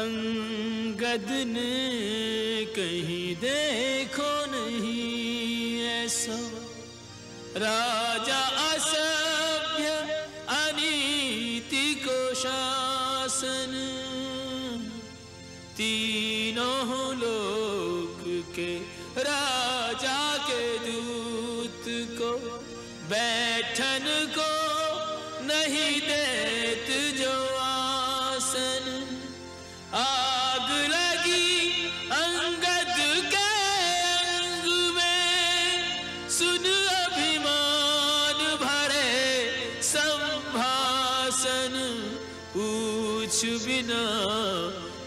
अंगद ने कहीं देखो नहीं ऐसा राजा असभ्य अनीति को शासन, तीनों लोक के राजा के दूत को बैठन को नहीं देत जो आसन। आग लगी अंगद के अंग में, सुन अभिमान भरे संभाषण। पूछ बिना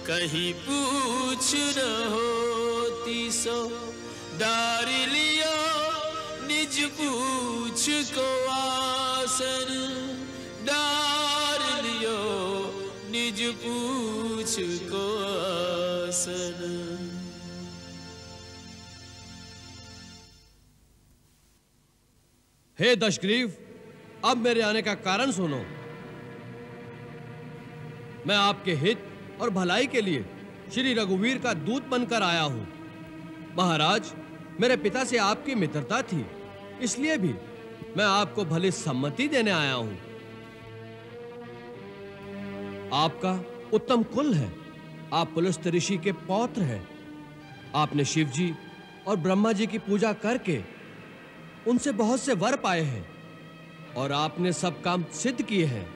कहीं पूछ न होती सो, डार लियो निज पूछ को आसन। डार लियो निज पूछ को आसन। हे दशग्रीव, अब मेरे आने का कारण सुनो। मैं आपके हित और भलाई के लिए श्री रघुवीर का दूत बनकर आया हूं। महाराज, मेरे पिता से आपकी मित्रता थी, इसलिए भी मैं आपको भली सम्मति देने आया हूं। आपका उत्तम कुल है, आप पुलस्त ऋषि के पौत्र हैं। आपने शिव जी और ब्रह्मा जी की पूजा करके उनसे बहुत से वर पाए हैं और आपने सब काम सिद्ध किए हैं।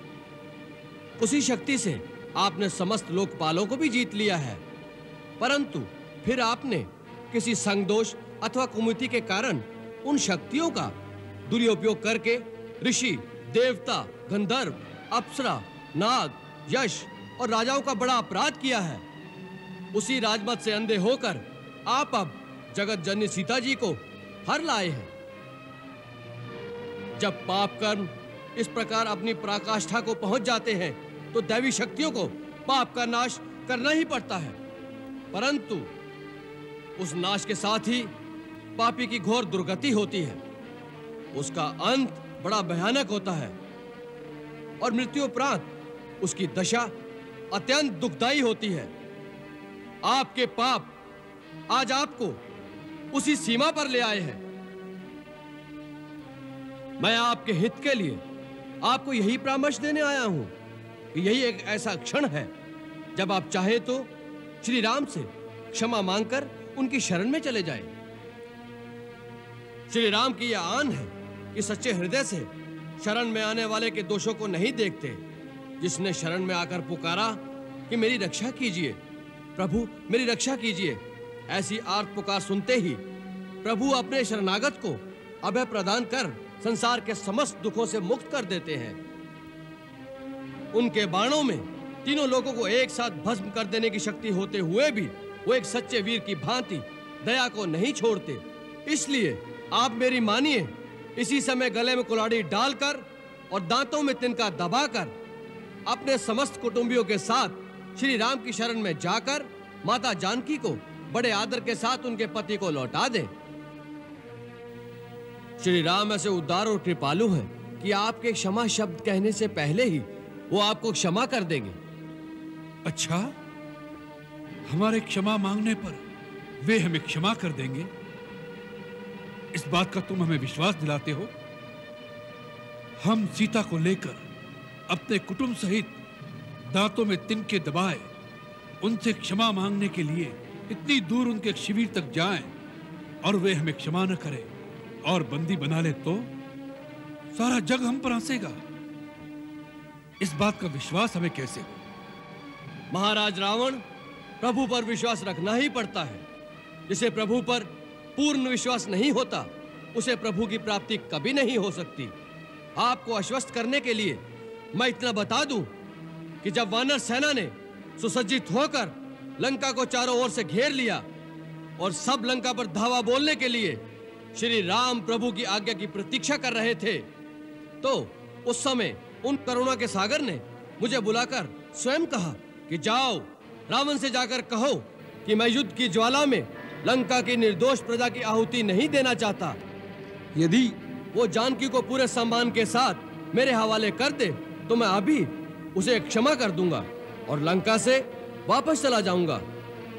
उसी शक्ति से आपने समस्त लोकपालों को भी जीत लिया है, परंतु फिर आपने किसी संगदोष अथवा कुमति के कारण उन शक्तियों का दुरुपयोग करके ऋषि, देवता, गंधर्व, अप्सरा, नाग, यश और राजाओं का बड़ा अपराध किया है। उसी राजमत से अंधे होकर आप अब जगत जननी सीता जी को हर लाए हैं। जब पाप कर्म इस प्रकार अपनी पराकाष्ठा को पहुंच जाते हैं तो दैवी शक्तियों को पाप का नाश करना ही पड़ता है, परंतु उस नाश के साथ ही पापी की घोर दुर्गति होती है। उसका अंत बड़ा भयानक होता है और मृत्युपरांत उसकी दशा अत्यंत दुखदायी होती है। आपके पाप आज आपको उसी सीमा पर ले आए हैं। मैं आपके हित के लिए आपको यही परामर्श देने आया हूं कि यही एक ऐसा क्षण है जब आप चाहे तो श्री राम से क्षमा मांगकर उनकी शरण में चले जाएं। श्री राम की यह आन है कि सच्चे हृदय से शरण में आने वाले के दोषों को नहीं देखते। जिसने शरण में आकर पुकारा कि मेरी रक्षा कीजिए, प्रभु मेरी रक्षा कीजिए, ऐसी आर्त पुकार सुनते ही प्रभु अपने शरणागत को अभय प्रदान कर संसार के समस्त दुखों से मुक्त कर देते हैं। उनके बाणों में तीनों लोगों को एक साथ भस्म कर देने की शक्ति होते हुए भी वो एक सच्चे वीर की भांति दया को नहीं छोड़ते। इसलिए आप मेरी मानिए, इसी समय गले में कुल्हाड़ी डालकर और दांतों में तिनका दबाकर अपने समस्त कुटुंबियों के साथ श्री राम की शरण में जाकर माता जानकी को बड़े आदर के साथ उनके पति को लौटा दें। श्री राम ऐसे उदार और कृपालु हैं कि आपके क्षमा शब्द कहने से पहले ही वो आपको क्षमा कर देंगे। अच्छा, हमारे क्षमा मांगने पर वे हमें क्षमा कर देंगे, इस बात का तुम हमें विश्वास दिलाते हो? हम सीता को लेकर अपने कुटुंब सहित दांतों में तिनके दबाए उनसे क्षमा मांगने के लिए इतनी दूर उनके शिविर तक जाएं और वे हमें क्षमा न करें और बंदी बना ले तो सारा जग हम पर हंसेगा। इस बात का विश्वास हमें कैसे हो? महाराज रावण, प्रभु पर विश्वास रखना ही पड़ता है। जिसे प्रभु पर पूर्ण विश्वास नहीं होता उसे प्रभु की प्राप्ति कभी नहीं हो सकती। आपको आश्वस्त करने के लिए मैं इतना बता दूं कि जब वानर सेना ने सुसज्जित होकर लंका को चारों ओर से घेर लिया और सब लंका पर धावा बोलने के लिए श्री राम प्रभु की आज्ञा की प्रतीक्षा कर रहे थे, तो उस समय उन करुणा के सागर ने मुझे बुलाकर स्वयं कहा कि जाओ रावण से जाकर कहो कि मैं युद्ध की ज्वाला में लंका की निर्दोष प्रजा की आहुति नहीं देना चाहता। यदि वो जानकी को पूरे सम्मान के साथ मेरे हवाले कर दे तो मैं अभी उसे क्षमा कर दूंगा और लंका से वापस चला जाऊंगा।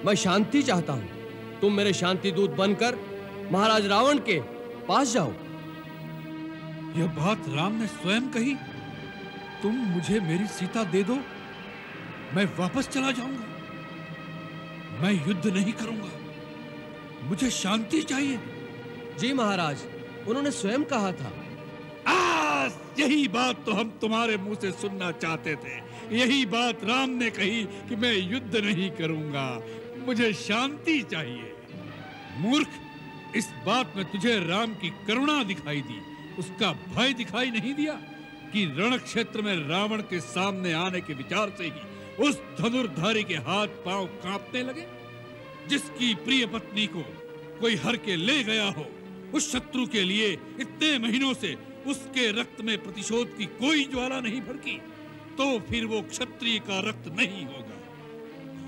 मैं शांति चाहता हूं। तुम मेरे शांति दूत बनकर महाराज रावण के पास जाओ। यह बात राम ने स्वयं कही। तुम मुझे मेरी सीता दे दो, मैं वापस चला जाऊंगा। मैं युद्ध नहीं करूंगा, मुझे शांति चाहिए। जी महाराज, उन्होंने स्वयं कहा था। यही बात तो हम तुम्हारे मुंह से सुनना चाहते थे। यही बात राम ने कही कि मैं युद्ध नहीं करूंगा, मुझे शांति चाहिए। मूर्ख, इस बात में तुझे राम की करुणा दिखाई दी, उसका भय दिखाई नहीं दिया कि रण क्षेत्र में रावण के सामने आने के विचार से ही उस धनुर्धारी के हाथ पांव कांपने लगे जिसकी प्रिय पत्नी को कोई हर के ले गया हो। उस शत्रु के लिए इतने महीनों से उसके रक्त में प्रतिशोध की कोई ज्वाला नहीं भड़की, तो फिर वो क्षत्रिय का रक्त नहीं होगा।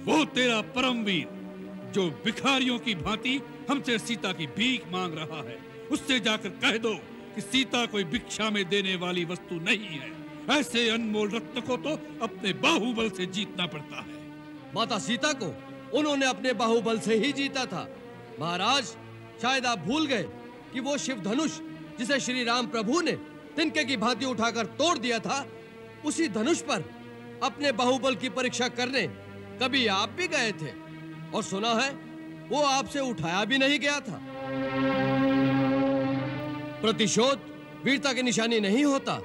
वो तेरा परमवीर जो भिखारियों की भांति हमसे सीता की भीख मांग रहा है, उससे जाकर कह दो कि सीता कोई भिक्षा में देने वाली वस्तु नहीं है। ऐसे अनमोल रक्त को तो अपने बाहुबल से जीतना पड़ता है। माता सीता को उन्होंने अपने बाहुबल से ही जीता था। महाराज, शायद आप भूल गए कि वो शिव धनुष जिसे श्री राम प्रभु ने तिनके की भांति उठाकर तोड़ दिया था, उसी धनुष पर अपने बाहुबल की परीक्षा करने कभी आप भी गए थे और सुना है वो आपसे उठाया भी नहीं गया था। प्रतिशोध वीरता की निशानी नहीं होता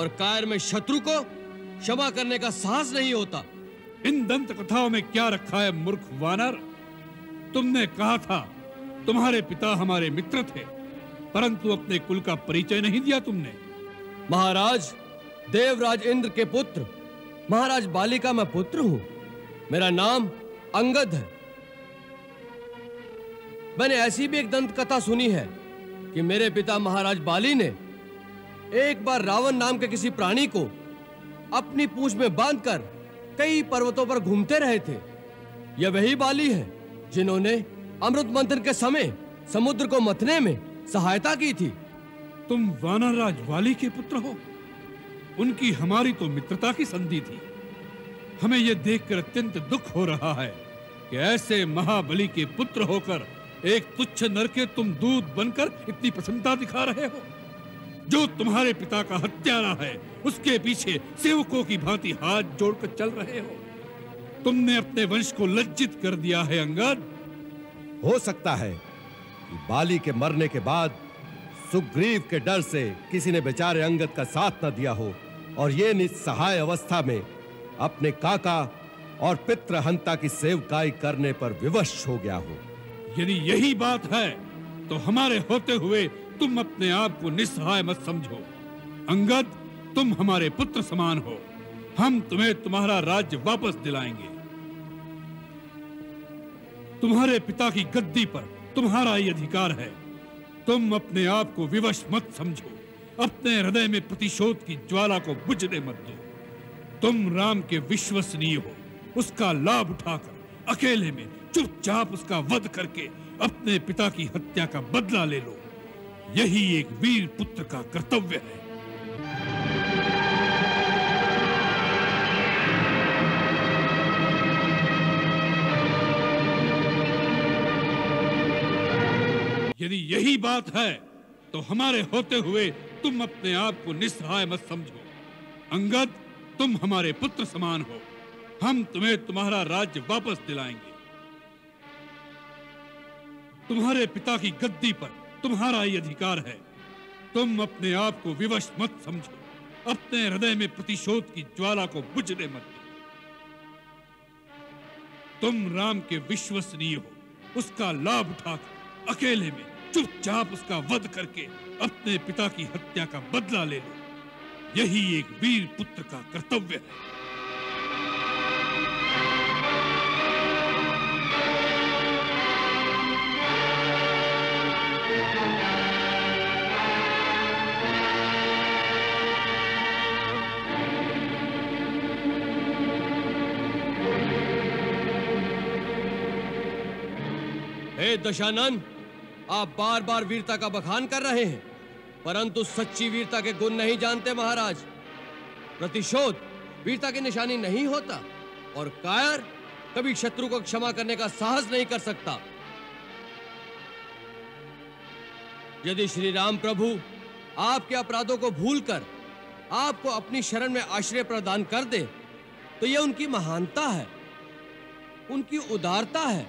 और कायर में शत्रु को क्षमा करने का साहस नहीं होता। इन दंत कथाओं में क्या रखा है मूर्ख वानर? तुमने कहा था तुम्हारे पिता हमारे मित्र थे, परंतु अपने कुल का परिचय नहीं दिया तुमने। महाराज, देवराज इंद्र के पुत्र महाराज बाली का मैं पुत्र हूं। मेरा नाम अंगद है। मैंने ऐसी भी एक दंत कथा सुनी है कि मेरे पिता महाराज बाली ने एक बार रावण नाम के किसी प्राणी को अपनी पूंछ में बांधकर कई पर्वतों पर घूमते रहे थे। यह वही बाली है जिन्होंने अमृत मंथन के समय समुद्र को मथने में सहायता की थी। तुम वानर राज वाली के पुत्र हो। उनकी हमारी तो मित्रता की संधि थी। हमें यह देखकर अत्यंत दुख हो रहा है कि ऐसे महाबली के पुत्र होकर एक तुच्छ नर के तुम दूध बनकर इतनी प्रसन्नता दिखा रहे हो। जो तुम्हारे पिता का हत्यारा है उसके पीछे सेवकों की भांति हाथ जोड़कर चल रहे हो। तुमने अपने वंश को लज्जित कर दिया है अंगद। हो सकता है बाली के मरने के बाद सुग्रीव के डर से किसी ने बेचारे अंगद का साथ न दिया हो और ये निस्सहाय अवस्था में अपने काका और पितृहंता की सेवकाई करने पर विवश हो गया हो। यदि यही बात है तो हमारे होते हुए तुम अपने आप को निस्सहाय मत समझो। अंगद, तुम हमारे पुत्र समान हो। हम तुम्हें तुम्हारा राज्य वापस दिलाएंगे। तुम्हारे पिता की गद्दी पर तुम्हारा ही अधिकार है। तुम अपने आप को विवश मत समझो। अपने हृदय में प्रतिशोध की ज्वाला को बुझने मत दो। तुम राम के विश्वसनीय हो। उसका लाभ उठाकर अकेले में चुपचाप उसका वध करके अपने पिता की हत्या का बदला ले लो। यही एक वीर पुत्र का कर्तव्य है। यदि यही बात है तो हमारे होते हुए तुम अपने आप को निस्सहाय मत समझो। अंगद, तुम हमारे पुत्र समान हो। हम तुम्हें तुम्हारा राज्य वापस दिलाएंगे। तुम्हारे पिता की गद्दी पर तुम्हारा ही अधिकार है। तुम अपने आप को विवश मत समझो, अपने हृदय में प्रतिशोध की ज्वाला को बुझने मत दो। तुम राम के विश्वसनीय हो, उसका लाभ उठाकर अकेले में चुपचाप उसका वध करके अपने पिता की हत्या का बदला ले लो। यही एक वीर पुत्र का कर्तव्य है। दशानन, आप बार बार वीरता का बखान कर रहे हैं, परंतु सच्ची वीरता के गुण नहीं जानते महाराज। प्रतिशोध वीरता की निशानी नहीं होता और कायर कभी शत्रु को क्षमा करने का साहस नहीं कर सकता। यदि श्री राम प्रभु आपके अपराधों को भूलकर आपको अपनी शरण में आश्रय प्रदान कर दे तो यह उनकी महानता है, उनकी उदारता है,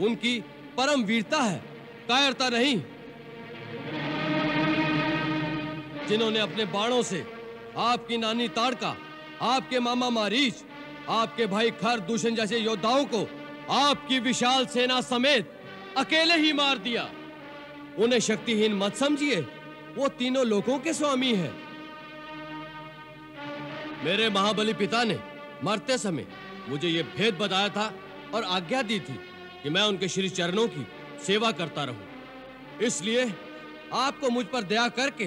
उनकी परम वीरता है, कायरता नहीं। जिन्होंने अपने बाणों से आपकी नानी ताड़का, आपके मामा मारीच, आपके भाई खरदूषण जैसे योद्धाओं को आपकी विशाल सेना समेत अकेले ही मार दिया, उन्हें शक्तिहीन मत समझिए। वो तीनों लोकों के स्वामी हैं। मेरे महाबली पिता ने मरते समय मुझे ये भेद बताया था और आज्ञा दी थी कि मैं उनके श्री चरणों की सेवा करता रहूं। इसलिए आपको मुझ पर दया करके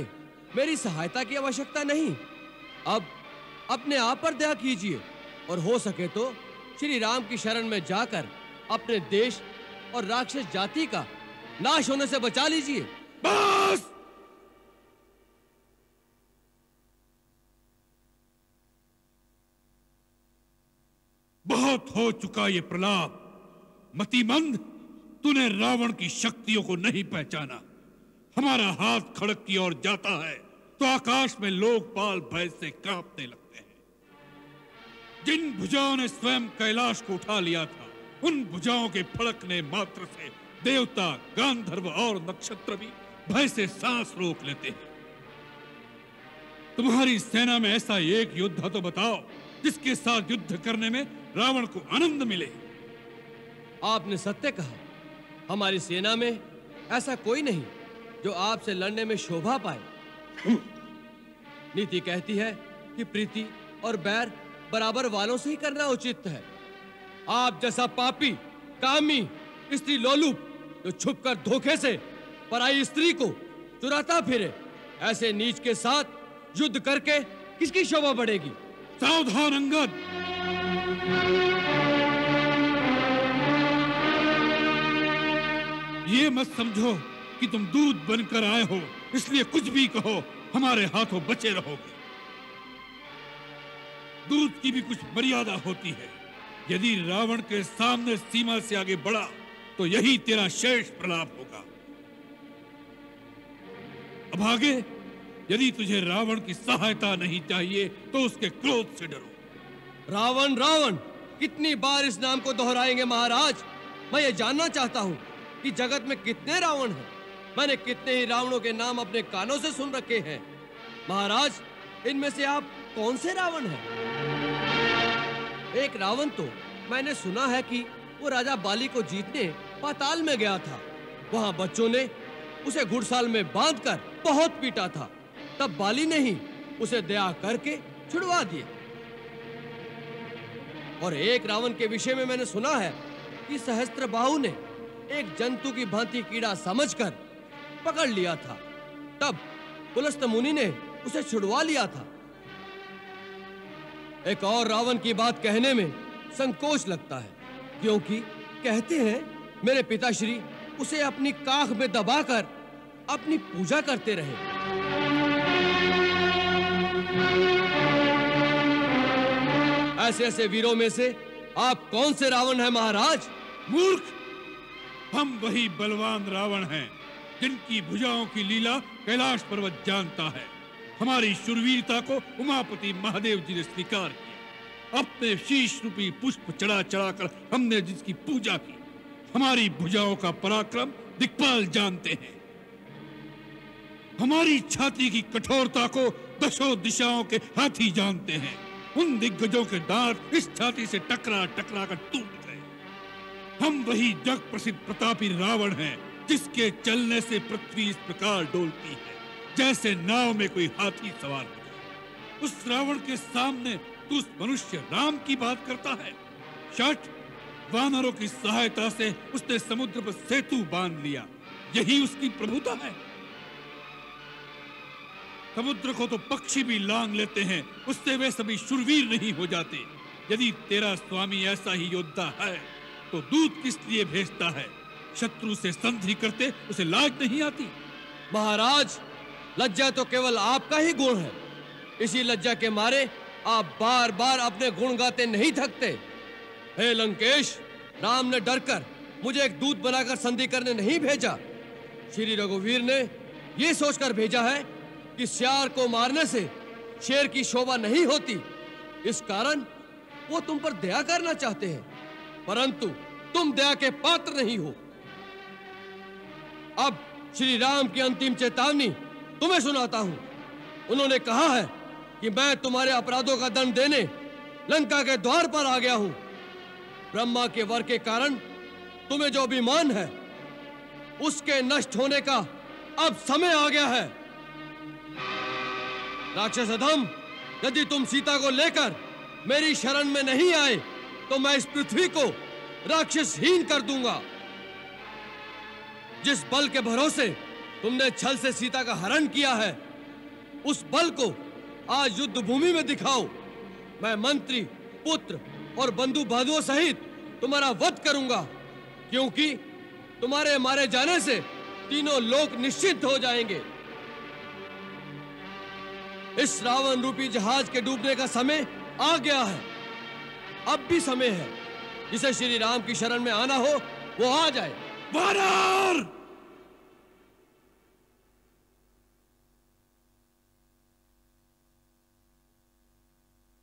मेरी सहायता की आवश्यकता नहीं। अब अपने आप पर दया कीजिए और हो सके तो श्री राम की शरण में जाकर अपने देश और राक्षस जाति का नाश होने से बचा लीजिए। बस! बहुत हो चुका ये प्रलाप। मतिमंद, तूने रावण की शक्तियों को नहीं पहचाना। हमारा हाथ खड़क की ओर जाता है तो आकाश में लोकपाल भय से कांपने लगते हैं। जिन भुजाओं ने स्वयं कैलाश को उठा लिया था, उन भुजाओं के फड़कने मात्र से देवता, गांधर्व और नक्षत्र भी भय से सांस रोक लेते हैं। तुम्हारी सेना में ऐसा एक योद्धा तो बताओ जिसके साथ युद्ध करने में रावण को आनंद मिले। आपने सत्य कहा, हमारी सेना में ऐसा कोई नहीं जो आपसे लड़ने में शोभा पाए। नीति कहती है कि प्रीति और बैर बराबर वालों से ही करना उचित है। आप जैसा पापी, कामी, स्त्री लोलुप जो छुपकर धोखे से पराई स्त्री को चुराता फिरे, ऐसे नीच के साथ युद्ध करके किसकी शोभा बढ़ेगी। सावधान अंगद, ये मत समझो कि तुम दूध बनकर आए हो, इसलिए कुछ भी कहो हमारे हाथों बचे रहोगे। दूध की भी कुछ मर्यादा होती है। यदि रावण के सामने सीमा से आगे बढ़ा तो यही तेरा शेष प्रलाप होगा। अब आगे यदि तुझे रावण की सहायता नहीं चाहिए तो उसके क्रोध से डरो। रावण रावण कितनी बार इस नाम को दोहराएंगे महाराज। मैं ये जानना चाहता हूं कि जगत में कितने रावण हैं। मैंने कितने ही रावणों के नाम अपने कानों से सुन रखे हैं। महाराज, इनमें से आप कौन से रावण हैं? एक रावण तो मैंने सुना है कि वो राजा बाली को जीतने पाताल में गया था। वहां बच्चों ने उसे घुड़साल में बांधकर बहुत पीटा था, तब बाली ने ही उसे दया करके छुड़वा दिया। और एक रावण के विषय में मैंने सुना है कि सहस्त्रबाहु ने एक जंतु की भांति कीड़ा समझकर पकड़ लिया था, तब पुलस्त मुनि ने उसे छुड़वा लिया था। एक और रावण की बात कहने में संकोच लगता है, क्योंकि कहते हैं मेरे पिताश्री उसे अपनी काख में दबाकर अपनी पूजा करते रहे। ऐसे ऐसे वीरों में से आप कौन से रावण हैं महाराज? मूर्ख, हम वही बलवान रावण हैं जिनकी भुजाओं की लीला कैलाश पर्वत जानता है। हमारी शूरवीरता को उमापति महादेव जी ने स्वीकार किया। अपने शीश रूपी पुष्प चढ़ा चढ़ाकर हमने जिसकी पूजा की, हमारी भुजाओं का पराक्रम दिक्पाल जानते हैं। हमारी छाती की कठोरता को दशों दिशाओं के हाथी जानते हैं। उन दिग्गजों के दांत इस छाती से टकरा टकरा कर टूट गए। हम वही जग प्रसिद्ध प्रतापी रावण हैं, जिसके चलने से पृथ्वी इस प्रकार डोलती है जैसे नाव में कोई हाथी सवार हो। उस रावण के सामने तू उस मनुष्य राम की बात करता है? शठ, वानरों की सहायता से उसने समुद्र पर सेतु बांध लिया, यही उसकी प्रभुता है। समुद्र को तो पक्षी भी लांग लेते हैं, उससे वे सभी शूरवीर नहीं हो जाते। यदि तेरा स्वामी ऐसा ही योद्धा है तो दूत किस लिए भेजता है? शत्रु से संधि करते उसे लाज नहीं आती? महाराज, लज्जा तो केवल आपका ही गुण है। इसी लज्जा के मारे आप बार बार अपने गुण गाते नहीं थकते। हे लंकेश, राम ने डरकर मुझे एक दूत बनाकर संधि करने नहीं भेजा। श्री रघुवीर ने यह सोचकर भेजा है कि श्यार को मारने से शेर की शोभा नहीं होती, इस कारण वो तुम पर दया करना चाहते हैं, परंतु तुम दया के पात्र नहीं हो। अब श्री राम की अंतिम चेतावनी तुम्हें सुनाता हूं। उन्होंने कहा है कि मैं तुम्हारे अपराधों का दंड देने लंका के द्वार पर आ गया हूं। ब्रह्मा के वर के कारण तुम्हें जो अभिमान है उसके नष्ट होने का अब समय आ गया है। राक्षस अधम, यदि तुम सीता को लेकर मेरी शरण में नहीं आए तो मैं इस पृथ्वी को राक्षसहीन कर दूंगा। जिस बल के भरोसे तुमने छल से सीता का हरण किया है, उस बल को आज युद्ध भूमि में दिखाओ। मैं मंत्री, पुत्र और बंधु बांधवों सहित तुम्हारा वध करूंगा, क्योंकि तुम्हारे मारे जाने से तीनों लोक निश्चित हो जाएंगे। इस रावण रूपी जहाज के डूबने का समय आ गया है। अब भी समय है, जिसे श्री राम की शरण में आना हो वो आ जाए। वानर!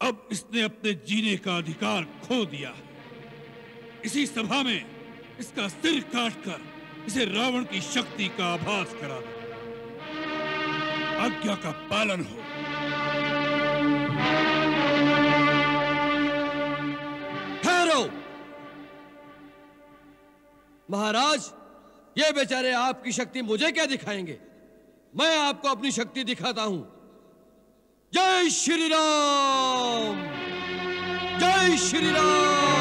अब इसने अपने जीने का अधिकार खो दिया है। इसी सभा में इसका सिर काटकर इसे रावण की शक्ति का आभास करा दो। आज्ञा का पालन हो। ठहरो महाराज, ये बेचारे आपकी शक्ति मुझे क्या दिखाएंगे? मैं आपको अपनी शक्ति दिखाता हूं। जय श्री राम, जय श्री राम।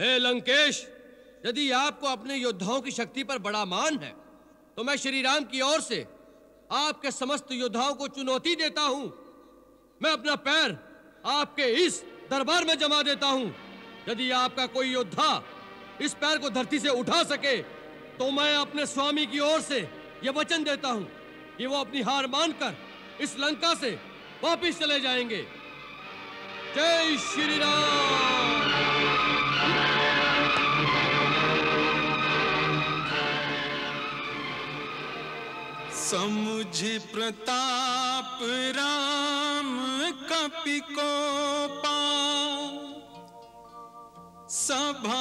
हे लंकेश, यदि आपको अपने योद्धाओं की शक्ति पर बड़ा मान है तो मैं श्री राम की ओर से आपके समस्त योद्धाओं को चुनौती देता हूं। मैं अपना पैर आपके इस दरबार में जमा देता हूं। यदि आपका कोई योद्धा इस पैर को धरती से उठा सके तो मैं अपने स्वामी की ओर से यह वचन देता हूं कि वो अपनी हार मानकर इस लंका से वापिस चले जाएंगे। जय श्री राम। समझे प्रताप राम कपि को पा, सभा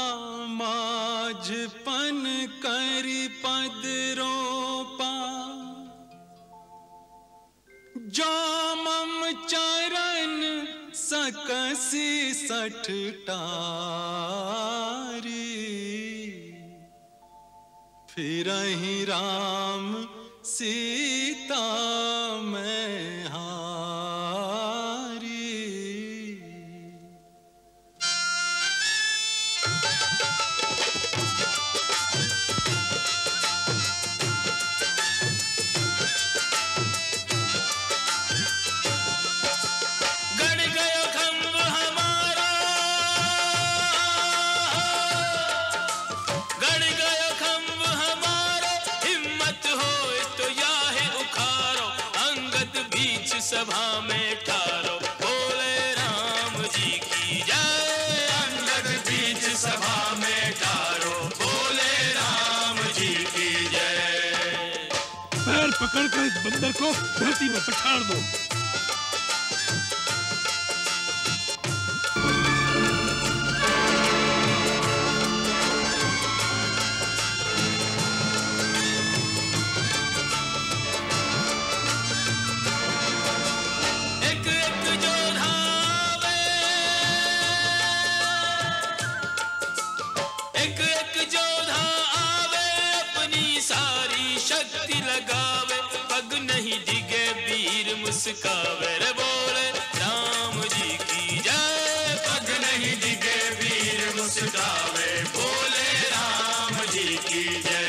माझपन करि पद रोपा। जो मम चरण सकसी सठटारी, फिरहि राम सीता मैं हारी। गड़ गया खम्भ हमारा, गड़ गया खम्भ हमारा। सभा में ठारो, बोले राम जी की जय। अंगद बीच सभा में ठारो, बोले राम जी की जय। पैर पकड़कर इस बंदर को धरती में पछाड़ दो। कावर बोले राम जी की जय। पग नहीं डिगे वीर मुस्कावे, बोले राम जी की जय।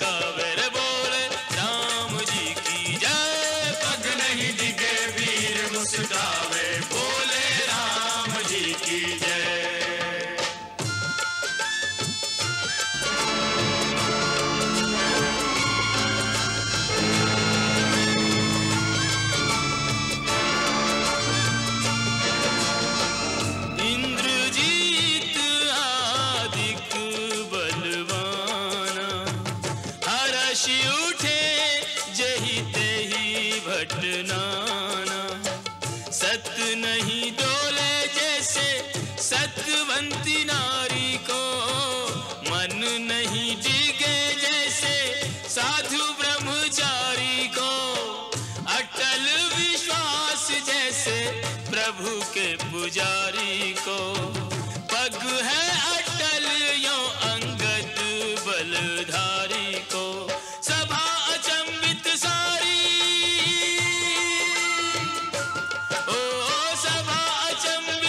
कावर बोले राम जी की जय। पग नहीं डिगे वीर मुस्कावे, बोले राम जी की जय। सतवंती नारी को मन नहीं डिगे जैसे साधु ब्रह्मचारी को। अटल विश्वास जैसे प्रभु के पुजारी को। पग है अटल यो अंगद बलधारी को। सभा अचंभित सारी, ओ सभा अचंभित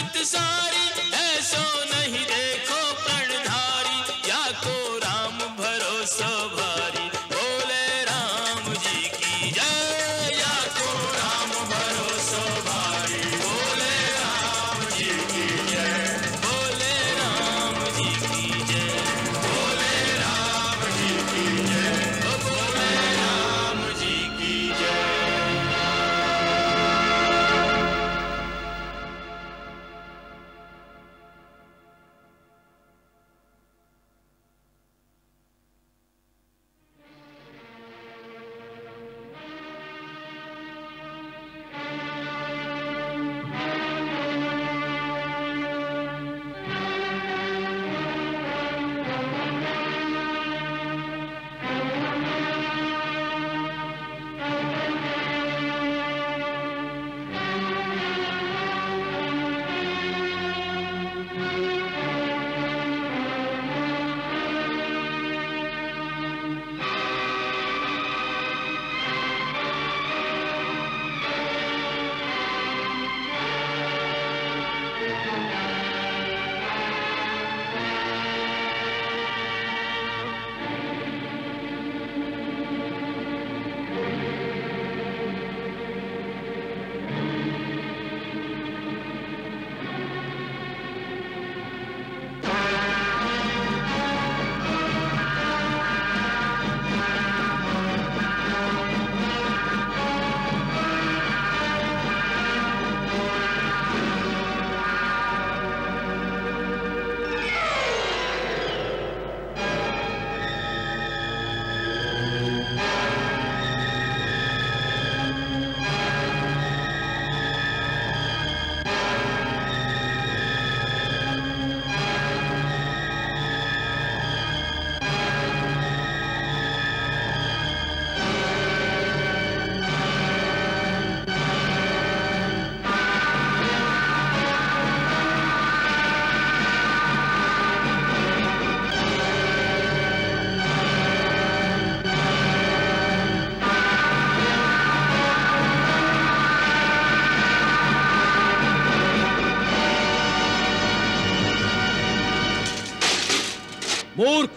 मूर्ख,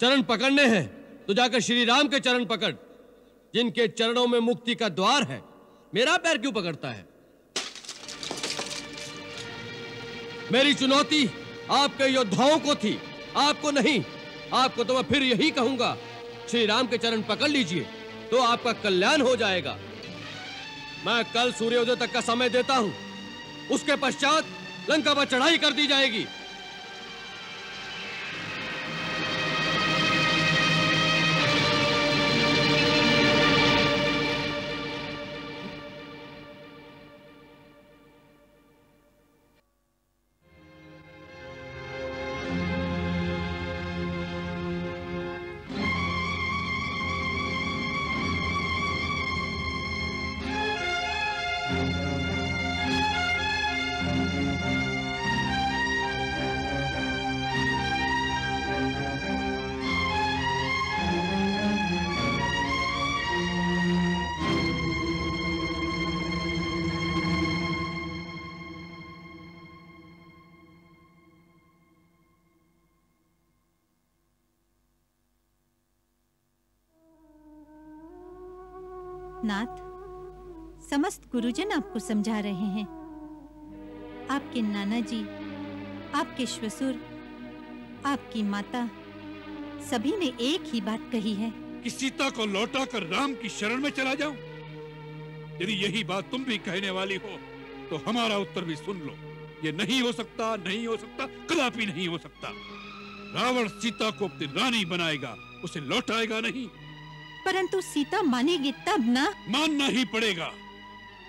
चरण पकड़ने हैं तो जाकर श्री राम के चरण पकड़, जिनके चरणों में मुक्ति का द्वार है। मेरा पैर क्यों पकड़ता है? मेरी चुनौती आपके योद्धाओं को थी, आपको नहीं। आपको तो मैं फिर यही कहूंगा, श्री राम के चरण पकड़ लीजिए तो आपका कल्याण हो जाएगा। मैं कल सूर्योदय तक का समय देता हूं, उसके पश्चात लंका पर चढ़ाई कर दी जाएगी। नाथ, समस्त गुरुजन आपको समझा रहे हैं। आपके नाना जी, आपके श्वसुर, आपकी माता, सभी ने एक ही बात कही है कि सीता को लौटा कर राम की शरण में चला जाओ। यदि यही बात तुम भी कहने वाली हो तो हमारा उत्तर भी सुन लो। ये नहीं हो सकता, नहीं हो सकता, कदापि नहीं हो सकता। रावण सीता को अपनी रानी बनाएगा, उसे लौटाएगा नहीं। परंतु सीता मानेगी तब ना? मानना ही पड़ेगा।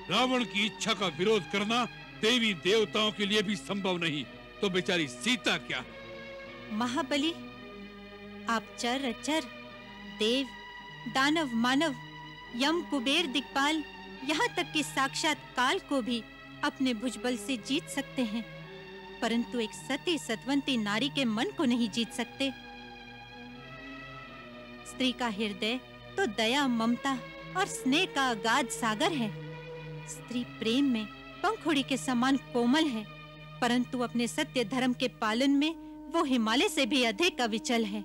रावण की इच्छा का विरोध करना देवी देवताओं के लिए भी संभव नहीं, तो बेचारी सीता क्या? महाबली, आप चर अचर, देव, दानव, मानव, यम, कुबेर, दिक्पाल, यहाँ तक कि साक्षात काल को भी अपने भुजबल से जीत सकते हैं, परंतु एक सती सत्वंती नारी के मन को नहीं जीत सकते। स्त्री का हृदय तो दया, ममता और स्नेह का अगाध सागर है। स्त्री प्रेम में पंखुड़ी के समान कोमल है, परंतु अपने सत्य धर्म के पालन में वो हिमालय से भी अधिक अविचल है।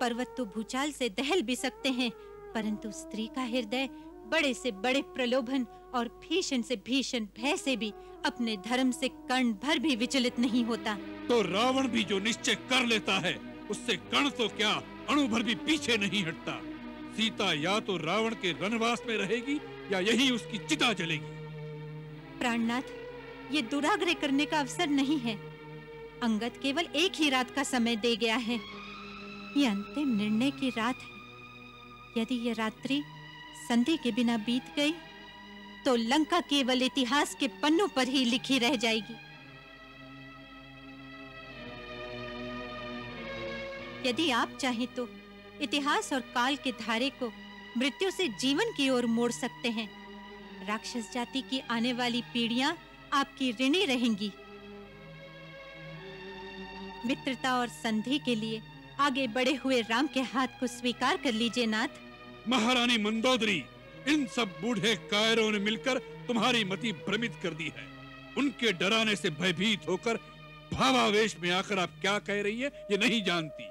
पर्वत तो भूचाल से दहल भी सकते हैं, परंतु स्त्री का हृदय बड़े से बड़े प्रलोभन और भीषण से भीषण भय से भी, अपने धर्म से कण भर भी विचलित नहीं होता। तो रावण भी जो निश्चय कर लेता है, उससे कण तो क्या अणु भर भी पीछे नहीं हटता। सीता या तो रावण के वनवास में रहेगी या यही उसकी चिता जलेगी। प्राणनाथ, ये दुराग्रह करने का अवसर नहीं है। अंगद केवल एक ही रात का समय दे गया है। ये अंतिम निर्णय की रात है। यदि ये रात्रि संधि के बिना बीत गई तो लंका केवल इतिहास के पन्नों पर ही लिखी रह जाएगी। यदि आप चाहें तो इतिहास और काल के धारे को मृत्यु से जीवन की ओर मोड़ सकते हैं। राक्षस जाति की आने वाली पीढ़ियां आपकी ऋणी रहेंगी। मित्रता और संधि के लिए आगे बढ़े हुए राम के हाथ को स्वीकार कर लीजिए नाथ। महारानी मंदोदरी, इन सब बूढ़े कायरों ने मिलकर तुम्हारी मति भ्रमित कर दी है। उनके डराने से भयभीत होकर भावावेश में आकर आप क्या कह रही है ये नहीं जानती।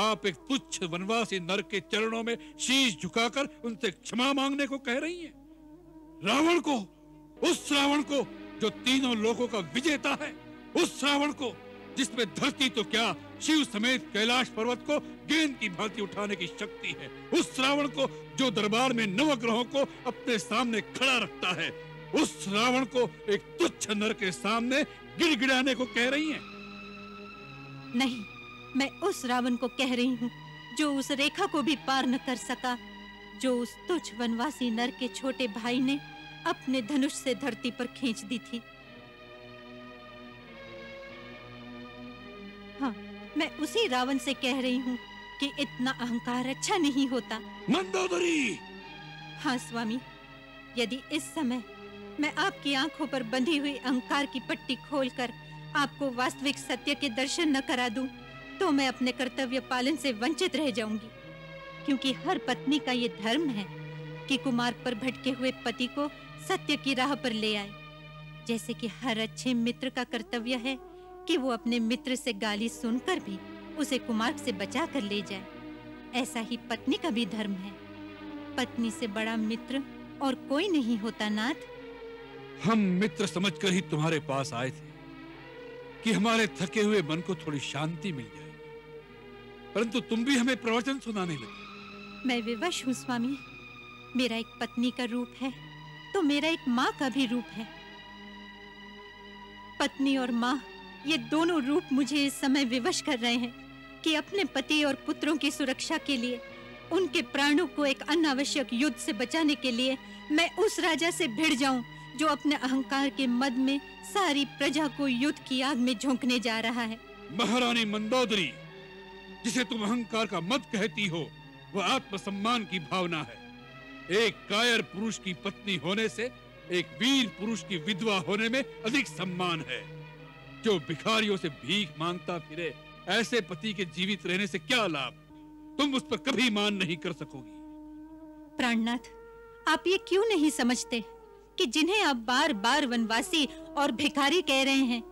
आप एक तुच्छ वनवासी नर के चरणों में शीश झुकाकर उनसे क्षमा मांगने को कह रही हैं। रावण को, उस रावण को जो तीनों लोगों का विजेता है, उस रावण को जिसमें धरती तो क्या शिव समेत कैलाश पर्वत को गेंद की भांति उठाने की शक्ति है, उस रावण को जो दरबार में नवग्रहों को अपने सामने खड़ा रखता है, उस रावण को एक तुच्छ नर के सामने गिड़गिड़ाने को कह रही हैं। नहीं, मैं उस रावण को कह रही हूँ जो उस रेखा को भी पार न कर सका, जो उस तुच्छ वनवासी नर के छोटे भाई ने अपने धनुष से धरती पर खींच दी थी। हाँ, मैं उसी रावण से कह रही हूँ कि इतना अहंकार अच्छा नहीं होता। मंदोदरी! हाँ स्वामी, यदि इस समय मैं आपकी आंखों पर बंधी हुई अहंकार की पट्टी खोलकर आपको वास्तविक सत्य के दर्शन न करा दूं, तो मैं अपने कर्तव्य पालन से वंचित रह जाऊंगी, क्योंकि हर पत्नी का ये धर्म है कि कुमार्ग पर भटके हुए पति को सत्य की राह पर ले आए, जैसे कि हर अच्छे मित्र का कर्तव्य है कि वो अपने मित्र से गाली सुनकर भी उसे कुमार्ग से बचा कर ले जाए। ऐसा ही पत्नी का भी धर्म है। पत्नी से बड़ा मित्र और कोई नहीं होता नाथ। हम मित्र समझकर ही तुम्हारे पास आए थे कि हमारे थके हुए मन को थोड़ी शांति मिल जाए, परंतु तुम भी हमें प्रवचन सुनाने लगे। मैं विवश हूँ स्वामी। मेरा एक पत्नी का रूप है तो मेरा एक माँ का भी रूप है। पत्नी और माँ ये दोनों रूप मुझे इस समय विवश कर रहे हैं कि अपने पति और पुत्रों की सुरक्षा के लिए, उनके प्राणों को एक अनावश्यक युद्ध से बचाने के लिए मैं उस राजा से भिड़ जाऊं जो अपने अहंकार के मद में सारी प्रजा को युद्ध की आग में झोंकने जा रहा है। महारानी मंदोदरी, जिसे तुम अहंकार का मद कहती हो, वह आत्मसम्मान की भावना है। एक कायर पुरुष की पत्नी होने से एक वीर पुरुष की विधवा होने में अधिक सम्मान है। जो भिखारियों से भीख मांगता फिरे, ऐसे पति के जीवित रहने से क्या लाभ? तुम उस पर कभी मान नहीं कर सकोगी। प्राणनाथ, आप ये क्यों नहीं समझते कि जिन्हें आप बार बार वनवासी और भिखारी कह रहे हैं,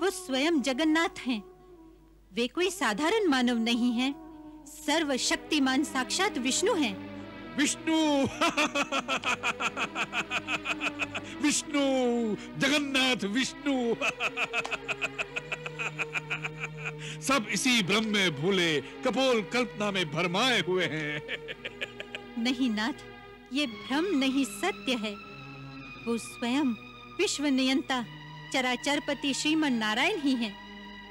वो स्वयं जगन्नाथ हैं। वे कोई साधारण मानव नहीं हैं, सर्वशक्तिमान साक्षात विष्णु हैं। विष्णु विष्णु, जगन्नाथ विष्णु सब इसी भ्रम में भूले, कपोल कल्पना में भरमाए हुए हैं। नहीं नाथ, ये भ्रम नहीं, सत्य है। वो स्वयं विश्व नियंता चराचरपति श्रीमन नारायण ही हैं,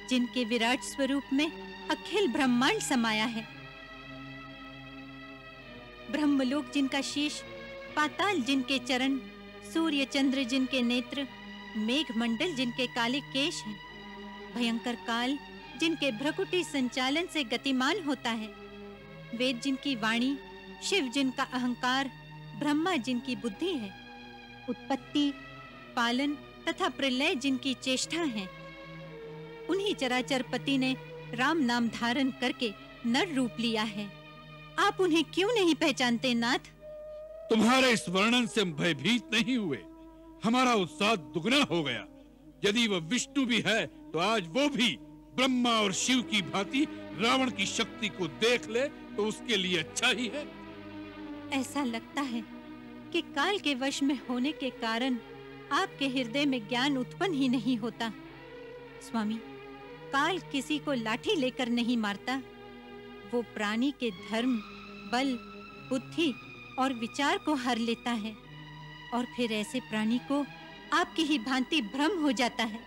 जिनके विराट स्वरूप में अखिल ब्रह्मांड समाया है। ब्रह्मलोक जिनका शीश, पाताल जिनके चरण, सूर्य चंद्र जिनके नेत्र, मेघमंडल जिनके काले केश हैं, भयंकर काल जिनके भ्रकुटी संचालन से गतिमान होता है, वेद जिनकी वाणी, शिव जिनका अहंकार, ब्रह्मा जिनकी बुद्धि है, उत्पत्ति, पालन तथा प्रलय जिनकी चेष्टा है, उन्हीं चराचरपति ने राम नाम धारण करके नर रूप लिया है। आप उन्हें क्यों नहीं पहचानते नाथ? तुम्हारे इस वर्णन से हम भयभीत नहीं हुए, हमारा उत्साह दुगना हो गया। यदि वह विष्णु भी है तो आज वो भी ब्रह्मा और शिव की भांति रावण की शक्ति को देख ले तो उसके लिए अच्छा ही है। ऐसा लगता है कि काल के वश में होने के कारण आपके हृदय में ज्ञान उत्पन्न ही नहीं होता। स्वामी, काल किसी को लाठी लेकर नहीं मारता। वो प्राणी के धर्म, बल, बुद्धि और विचार को हर लेता है और फिर ऐसे प्राणी को आपकी ही भांति भ्रम हो जाता है।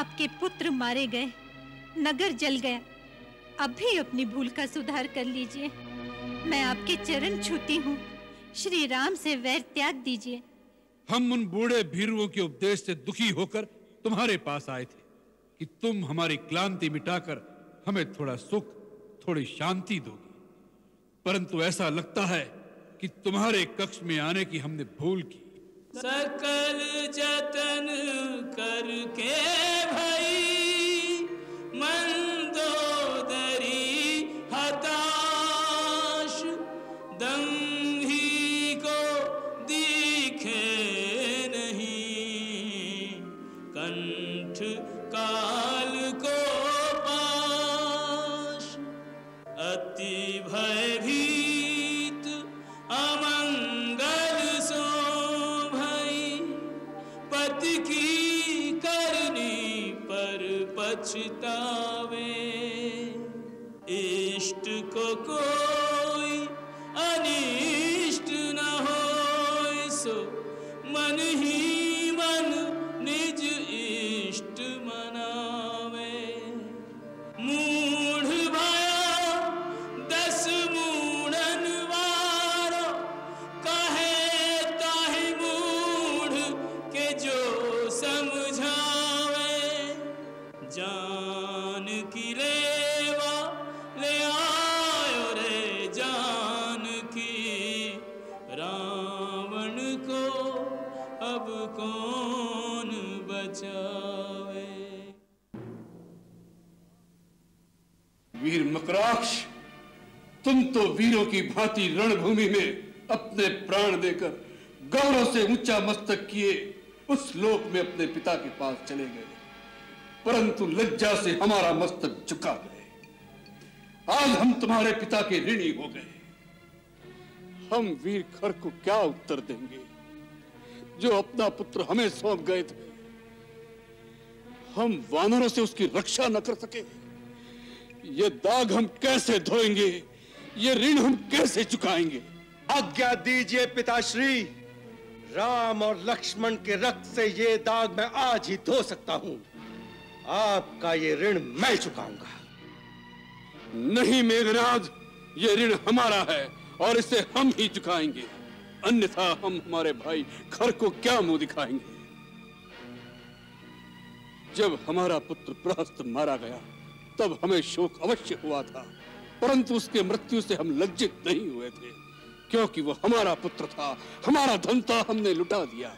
आपके पुत्र मारे गए, नगर जल गया। अब भी अपनी भूल का सुधार कर लीजिए। मैं आपके चरण छूती हूँ, श्री राम से वैर त्याग दीजिए। हम उन बूढ़े भीरुओं के उपदेश से दुखी होकर तुम्हारे पास आए थे कि तुम हमारी क्लांति मिटाकर हमें थोड़ा सुख, थोड़ी शांति दोगी, परंतु ऐसा लगता है कि तुम्हारे कक्ष में आने की हमने भूल की। सकल जतन करके भई मंदोदरी हताश, दंगी को दिखे नहीं, कंठ काल को पाश, अति भयभीत की करनी पर पछतावे, इष्ट को कोई अनिष्ट न होय, सो मन ही मन निज इष्ट मनावे, मूढ़ भयो दस मूढ़न वारो, कहे ताहि मूढ़ के जो समझावे, जान की लेवा ले आयो रे जान की, रावण को अब कौन बचावे। वीर मकराक्ष, तुम तो वीरों की भांति रणभूमि में अपने प्राण देकर गौरव से ऊंचा मस्तक किए उस लोक में अपने पिता के पास चले गए। परंतु लज्जा से हमारा मस्तक झुका गए। आज हम तुम्हारे पिता के ऋणी हो गए। हम वीर खर को क्या उत्तर देंगे जो अपना पुत्र हमें सौंप गए थे। हम वानरों से उसकी रक्षा न कर सके। ये दाग हम कैसे धोएंगे, ये ऋण हम कैसे चुकाएंगे। आज्ञा दीजिए पिताश्री, राम और लक्ष्मण के रक्त से ये दाग मैं आज ही धो सकता हूं। आपका ये ऋण मैं चुकाऊंगा। नहीं मेघराज, ये ऋण हमारा है और इसे हम ही चुकाएंगे, अन्यथा हम हमारे भाई खर को क्या मुंह दिखाएंगे। जब हमारा पुत्र प्रहस्त मारा गया तब हमें शोक अवश्य हुआ था, परंतु उसके मृत्यु से हम लज्जित नहीं हुए थे, क्योंकि वो हमारा पुत्र था, हमारा धन था, हमने लुटा दिया।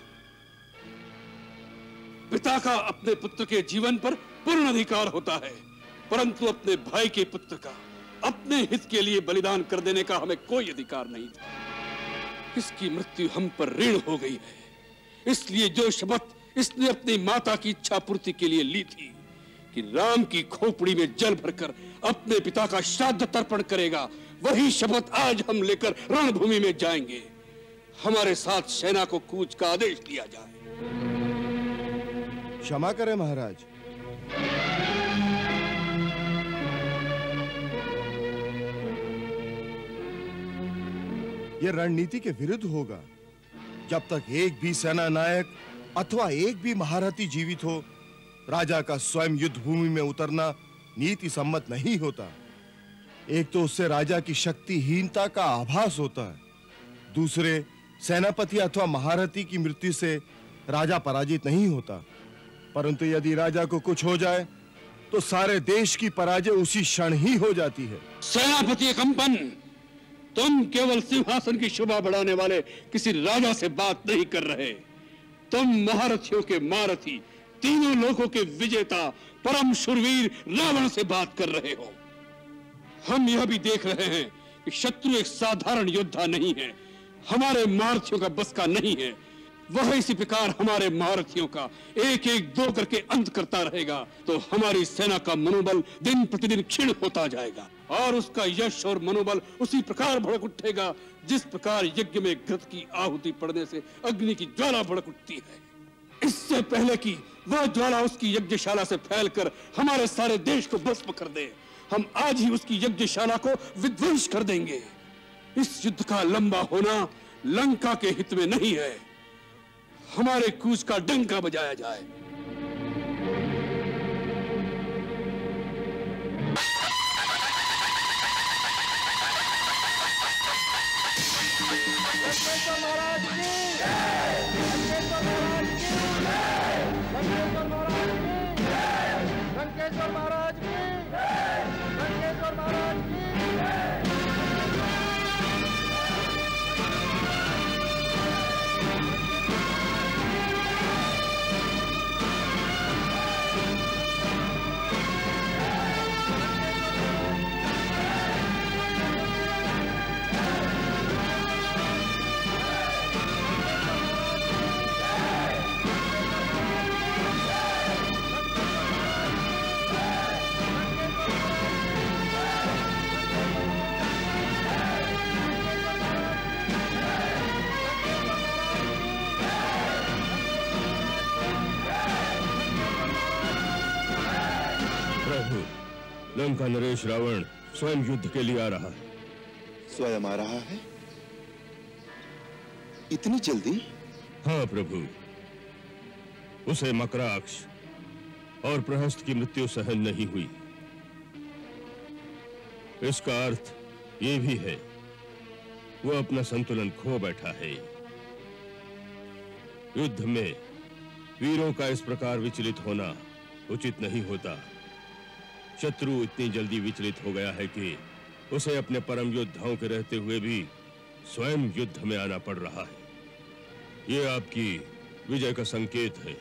पिता का अपने पुत्र के जीवन पर पूर्ण अधिकार होता है, परंतु अपने भाई के पुत्र का अपने हित के लिए बलिदान कर देने का हमें कोई अधिकार नहीं था। इसकी मृत्यु हम पर ऋण हो गई है, इसलिए जो शपथ इसने अपनी माता की इच्छा पूर्ति के लिए ली थी कि राम की खोपड़ी में जल भरकर अपने पिता का श्राद्ध तर्पण करेगा, वही शपथ आज हम लेकर रणभूमि में जाएंगे। हमारे साथ सेना को कूच का आदेश दिया जाए। क्षमा करें महाराज। यह रणनीति के विरुद्ध होगा। जब तक एक भी सेना नायक अथवा एक भी महारथी जीवित हो, राजा का स्वयं युद्ध भूमि में उतरना नीति सम्मत नहीं होता। एक तो उससे राजा की शक्तिहीनता का आभास होता है, दूसरे सेनापति अथवा महारथी की मृत्यु से राजा पराजित नहीं होता, परंतु यदि राजा को कुछ हो जाए तो सारे देश की पराजय उसी क्षण ही हो जाती है। सेनापति कंपन, तुम केवल सिंहासन की शोभा बढ़ाने वाले किसी राजा से बात नहीं कर रहे। तुम महारथियों के महारथी, तीनों लोकों के विजेता, परम शूरवीर रावण से बात कर रहे हो। हम यह भी देख रहे हैं कि शत्रु एक साधारण योद्धा नहीं है, हमारे महारथियों का बस का नहीं है। वह इसी प्रकार हमारे महारथियों का एक एक दो करके अंत करता रहेगा तो हमारी सेना का मनोबल दिन प्रतिदिन क्षीण होता जाएगा और उसका यश और मनोबल उसी प्रकार भड़क उठेगा जिस प्रकार यज्ञ में घृत की आहुति पड़ने से अग्नि की ज्वाला भड़क उठती है। इससे पहले कि वह ज्वाला उसकी यज्ञशाला से फैलकर हमारे सारे देश को भस्म कर दे, हम आज ही उसकी यज्ञशाला को विध्वंस कर देंगे। इस युद्ध का लंबा होना लंका के हित में नहीं है। हमारे कूच का डंका बजाया जाए। लंका नरेश रावण स्वयं युद्ध के लिए आ रहा है। स्वयं आ रहा है? इतनी जल्दी? हाँ प्रभु, उसे मकराक्ष और प्रहस्त की मृत्यु सहन नहीं हुई। इसका अर्थ ये भी है वह अपना संतुलन खो बैठा है। युद्ध में वीरों का इस प्रकार विचलित होना उचित नहीं होता। शत्रु इतनी जल्दी विचलित हो गया है कि उसे अपने परम योद्धाओं के रहते हुए भी स्वयं युद्ध में आना पड़ रहा है। ये आपकी विजय का संकेत है।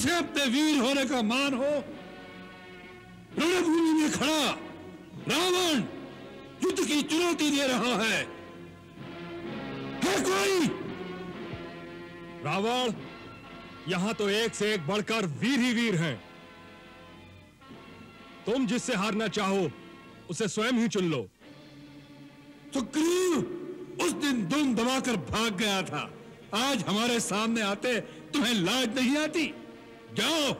जिसे अपने वीर होने का मान हो, रणभूमि में खड़ा रावण युद्ध की चुनौती दे रहा है कोई? रावण यहां तो एक से एक बढ़कर वीर ही वीर है। तुम जिससे हारना चाहो उसे स्वयं ही चुन लो। सुग्रीव उस दिन दुम दबाकर भाग गया था, आज हमारे सामने आते तुम्हें लाज नहीं आती? जाओ,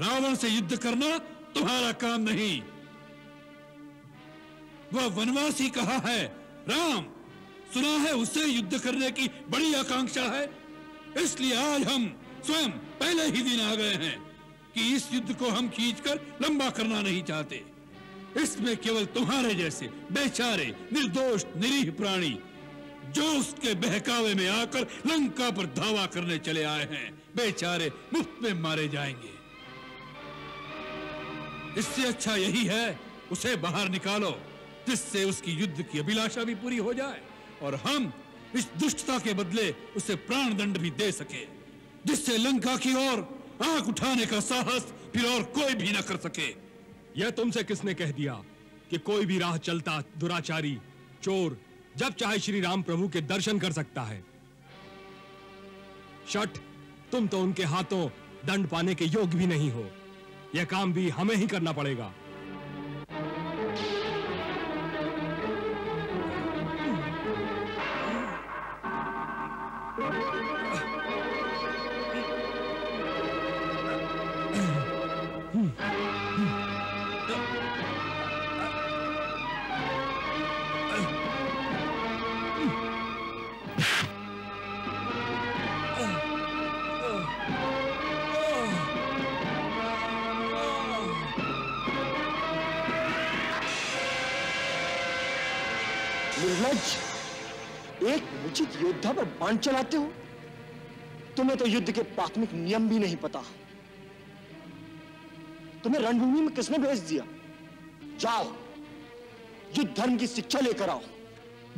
रावण से युद्ध करना तुम्हारा काम नहीं। वह वनवासी कहा है राम, सुना है उससे युद्ध करने की बड़ी आकांक्षा है, इसलिए आज हम स्वयं पहले ही दिन आ गए हैं कि इस युद्ध को हम खींचकर लंबा करना नहीं चाहते। इसमें केवल तुम्हारे जैसे बेचारे निर्दोष निरीह प्राणी जो उसके बहकावे में आकर लंका पर धावा करने चले आए हैं, बेचारे मुफ्त में मारे जाएंगे। इससे अच्छा यही है उसे बाहर निकालो, जिससे उसकी युद्ध की अभिलाषा भी पूरी हो जाए और हम इस दुष्टता के बदले उसे प्राण दंड भी दे सके, जिससे लंका की ओर आंख उठाने का साहस फिर और कोई भी न कर सके। यह तुमसे किसने कह दिया कि कोई भी राह चलता दुराचारी चोर जब चाहे श्री राम प्रभु के दर्शन कर सकता है? शठ, तुम तो उनके हाथों दंड पाने के योग्य भी नहीं हो। यह काम भी हमें ही करना पड़ेगा। एक उचित योद्धा पर बाण चलाते हो? तुम्हें तो युद्ध के प्राथमिक नियम भी नहीं पता। तुम्हें रणभूमि में किसने भेज दिया? जाओ, युद्ध धर्म की शिक्षा लेकर आओ।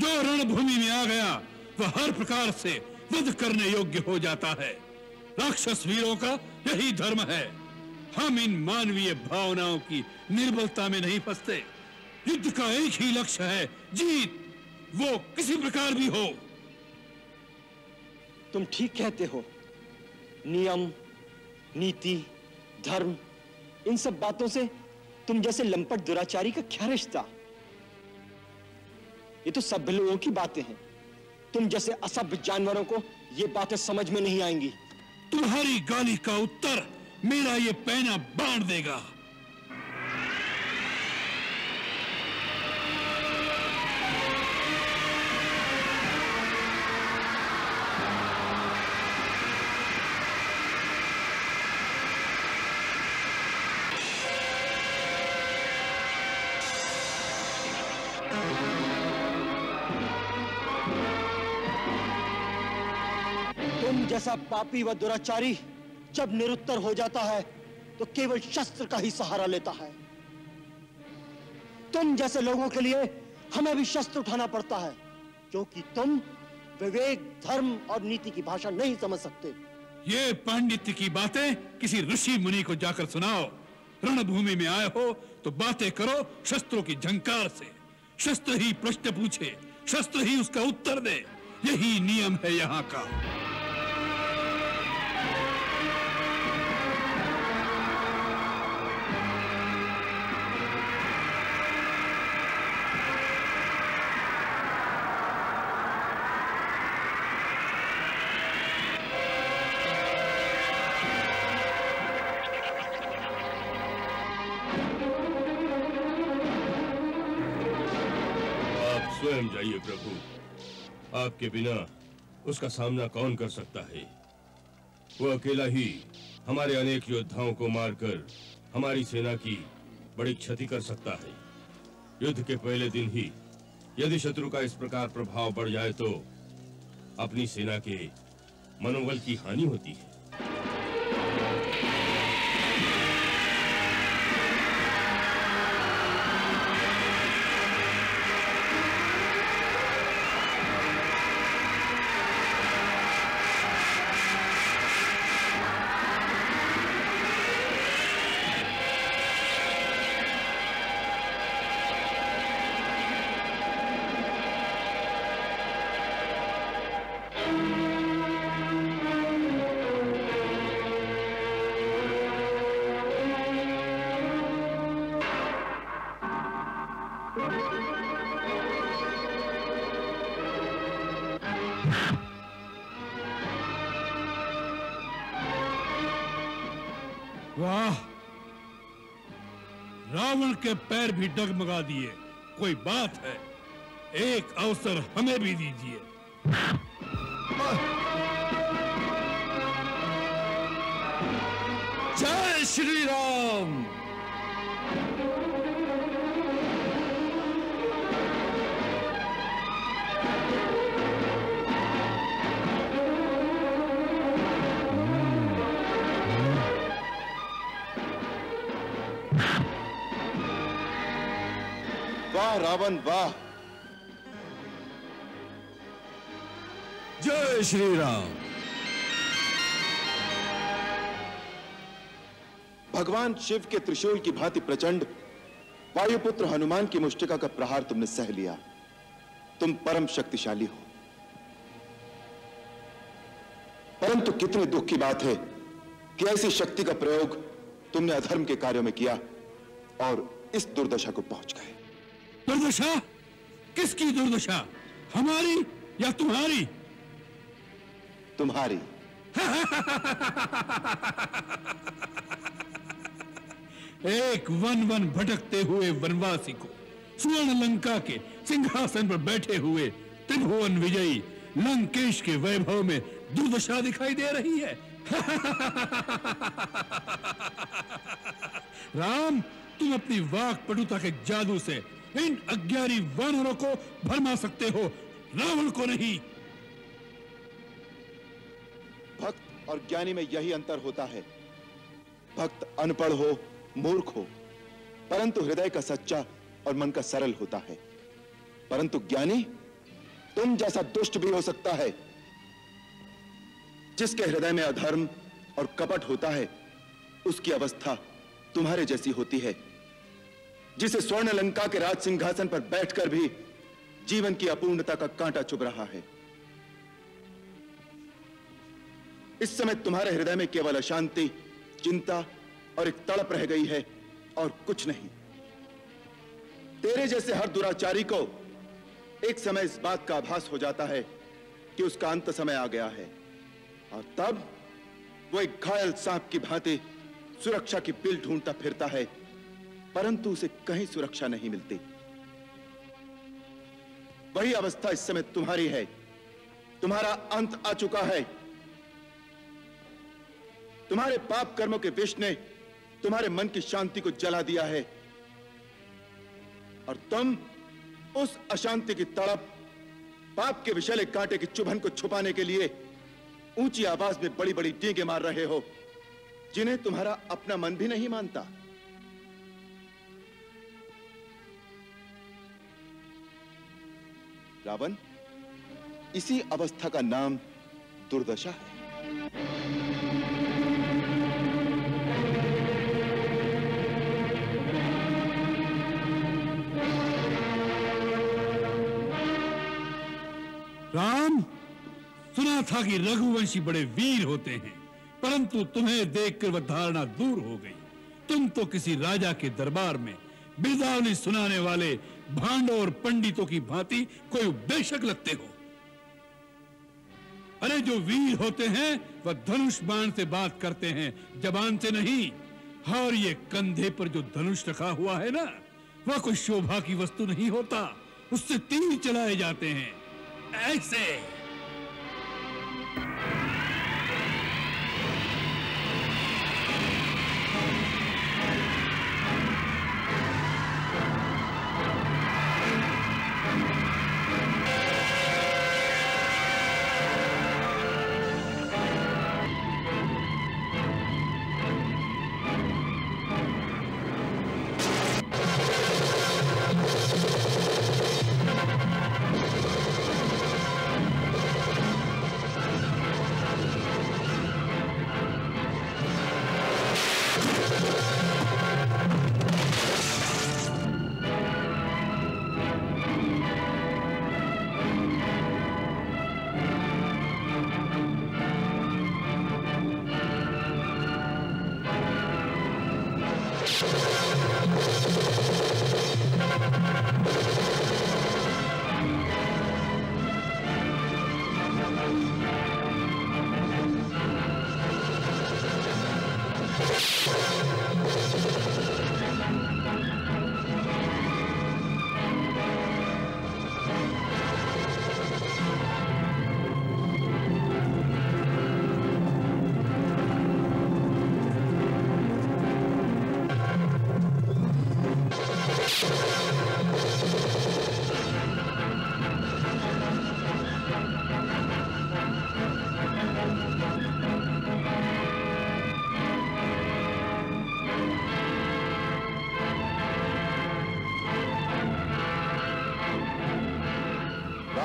जो रणभूमि में आ गया वह हर प्रकार से वध करने योग्य हो जाता है। राक्षस वीरों का यही धर्म है। हम इन मानवीय भावनाओं की निर्बलता में नहीं फंसते। युद्ध का एक ही लक्ष्य है, जीत, वो किसी प्रकार भी हो। तुम ठीक कहते हो। नियम, नीति, धर्म, इन सब बातों से तुम जैसे लंपट दुराचारी का क्या रिश्ता? ये तो सभ्य लोगों की बातें हैं। तुम जैसे असभ्य जानवरों को ये बातें समझ में नहीं आएंगी। तुम्हारी गाली का उत्तर मेरा ये पैना बांध देगा। जैसा पापी व दुराचारी जब निरुत्तर हो जाता है तो केवल शस्त्र का ही सहारा लेता है। तुम जैसे लोगों के लिए हमें भी शस्त्र उठाना पड़ता है, क्योंकि तुम विवेक, धर्म और नीति की भाषा नहीं समझ सकते। ये पांडित्य की बातें किसी ऋषि मुनि को जाकर सुनाओ। रणभूमि में आए हो तो बातें करो शस्त्रों की झंकार से। शस्त्र ही प्रश्न पूछे, शस्त्र ही उसका उत्तर दे, यही नियम है यहाँ का। स्वयं जाइए प्रभु, आपके बिना उसका सामना कौन कर सकता है? वो अकेला ही हमारे अनेक योद्धाओं को मारकर हमारी सेना की बड़ी क्षति कर सकता है। युद्ध के पहले दिन ही यदि शत्रु का इस प्रकार प्रभाव बढ़ जाए तो अपनी सेना के मनोबल की हानि होती है। वाह, रावण के पैर भी डगमगा दिए। कोई बात है, एक अवसर हमें भी दीजिए। जय श्री राम। वाह रावण वाह, जय श्री राम। भगवान शिव के त्रिशूल की भांति प्रचंड वायुपुत्र हनुमान की मुष्टिका का प्रहार तुमने सह लिया। तुम परम शक्तिशाली हो, परंतु कितने दुख की बात है कि ऐसी शक्ति का प्रयोग तुमने अधर्म के कार्यों में किया और इस दुर्दशा को पहुंच गए। दुर्दशा? किसकी दुर्दशा, हमारी या तुम्हारी? तुम्हारी। एक वन वन भटकते हुए वनवासी को, स्वर्ण लंका के सिंहासन पर बैठे हुए त्रिभुवन विजयी लंकेश के वैभव में दुर्दशा दिखाई दे रही है। राम, तुम अपनी वाक्पटुता के जादू से इन अज्ञानी वानरों को भरमा सकते हो, रावण को नहीं। भक्त और ज्ञानी में यही अंतर होता है। भक्त अनपढ़ हो, मूर्ख हो, परंतु हृदय का सच्चा और मन का सरल होता है। परंतु ज्ञानी तुम जैसा दुष्ट भी हो सकता है, जिसके हृदय में अधर्म और कपट होता है। उसकी अवस्था तुम्हारे जैसी होती है, जिसे स्वर्ण लंका के राज सिंहासन पर बैठकर भी जीवन की अपूर्णता का कांटा चुभ रहा है। इस समय तुम्हारे हृदय में केवल अशांति, चिंता और एक तड़प रह गई है और कुछ नहीं। तेरे जैसे हर दुराचारी को एक समय इस बात का आभास हो जाता है कि उसका अंत समय आ गया है, और तब वो एक घायल सांप की भांति सुरक्षा की पिल ढूंढता फिरता है, परंतु उसे कहीं सुरक्षा नहीं मिलती। वही अवस्था इस समय तुम्हारी है। तुम्हारा अंत आ चुका है। तुम्हारे पाप कर्मों के विष ने तुम्हारे मन की शांति को जला दिया है, और तुम उस अशांति की तड़प, पाप के विषैले कांटे की चुभन को छुपाने के लिए ऊंची आवाज में बड़ी बड़ी डींगे मार रहे हो, जिन्हें तुम्हारा अपना मन भी नहीं मानता। रावण, इसी अवस्था का नाम दुर्दशा है। राम, सुना था कि रघुवंशी बड़े वीर होते हैं, परंतु तुम्हें देखकर वह धारणा दूर हो गई। तुम तो किसी राजा के दरबार में बिरदावली सुनाने वाले भांडों और पंडितों की भांति कोई उपदेशक लगते हो। अरे, जो वीर होते हैं वह धनुष बाण से बात करते हैं, जबान से नहीं। और ये कंधे पर जो धनुष रखा हुआ है ना, वह कोई शोभा की वस्तु नहीं होता। उससे तीर चलाए जाते हैं ऐसे।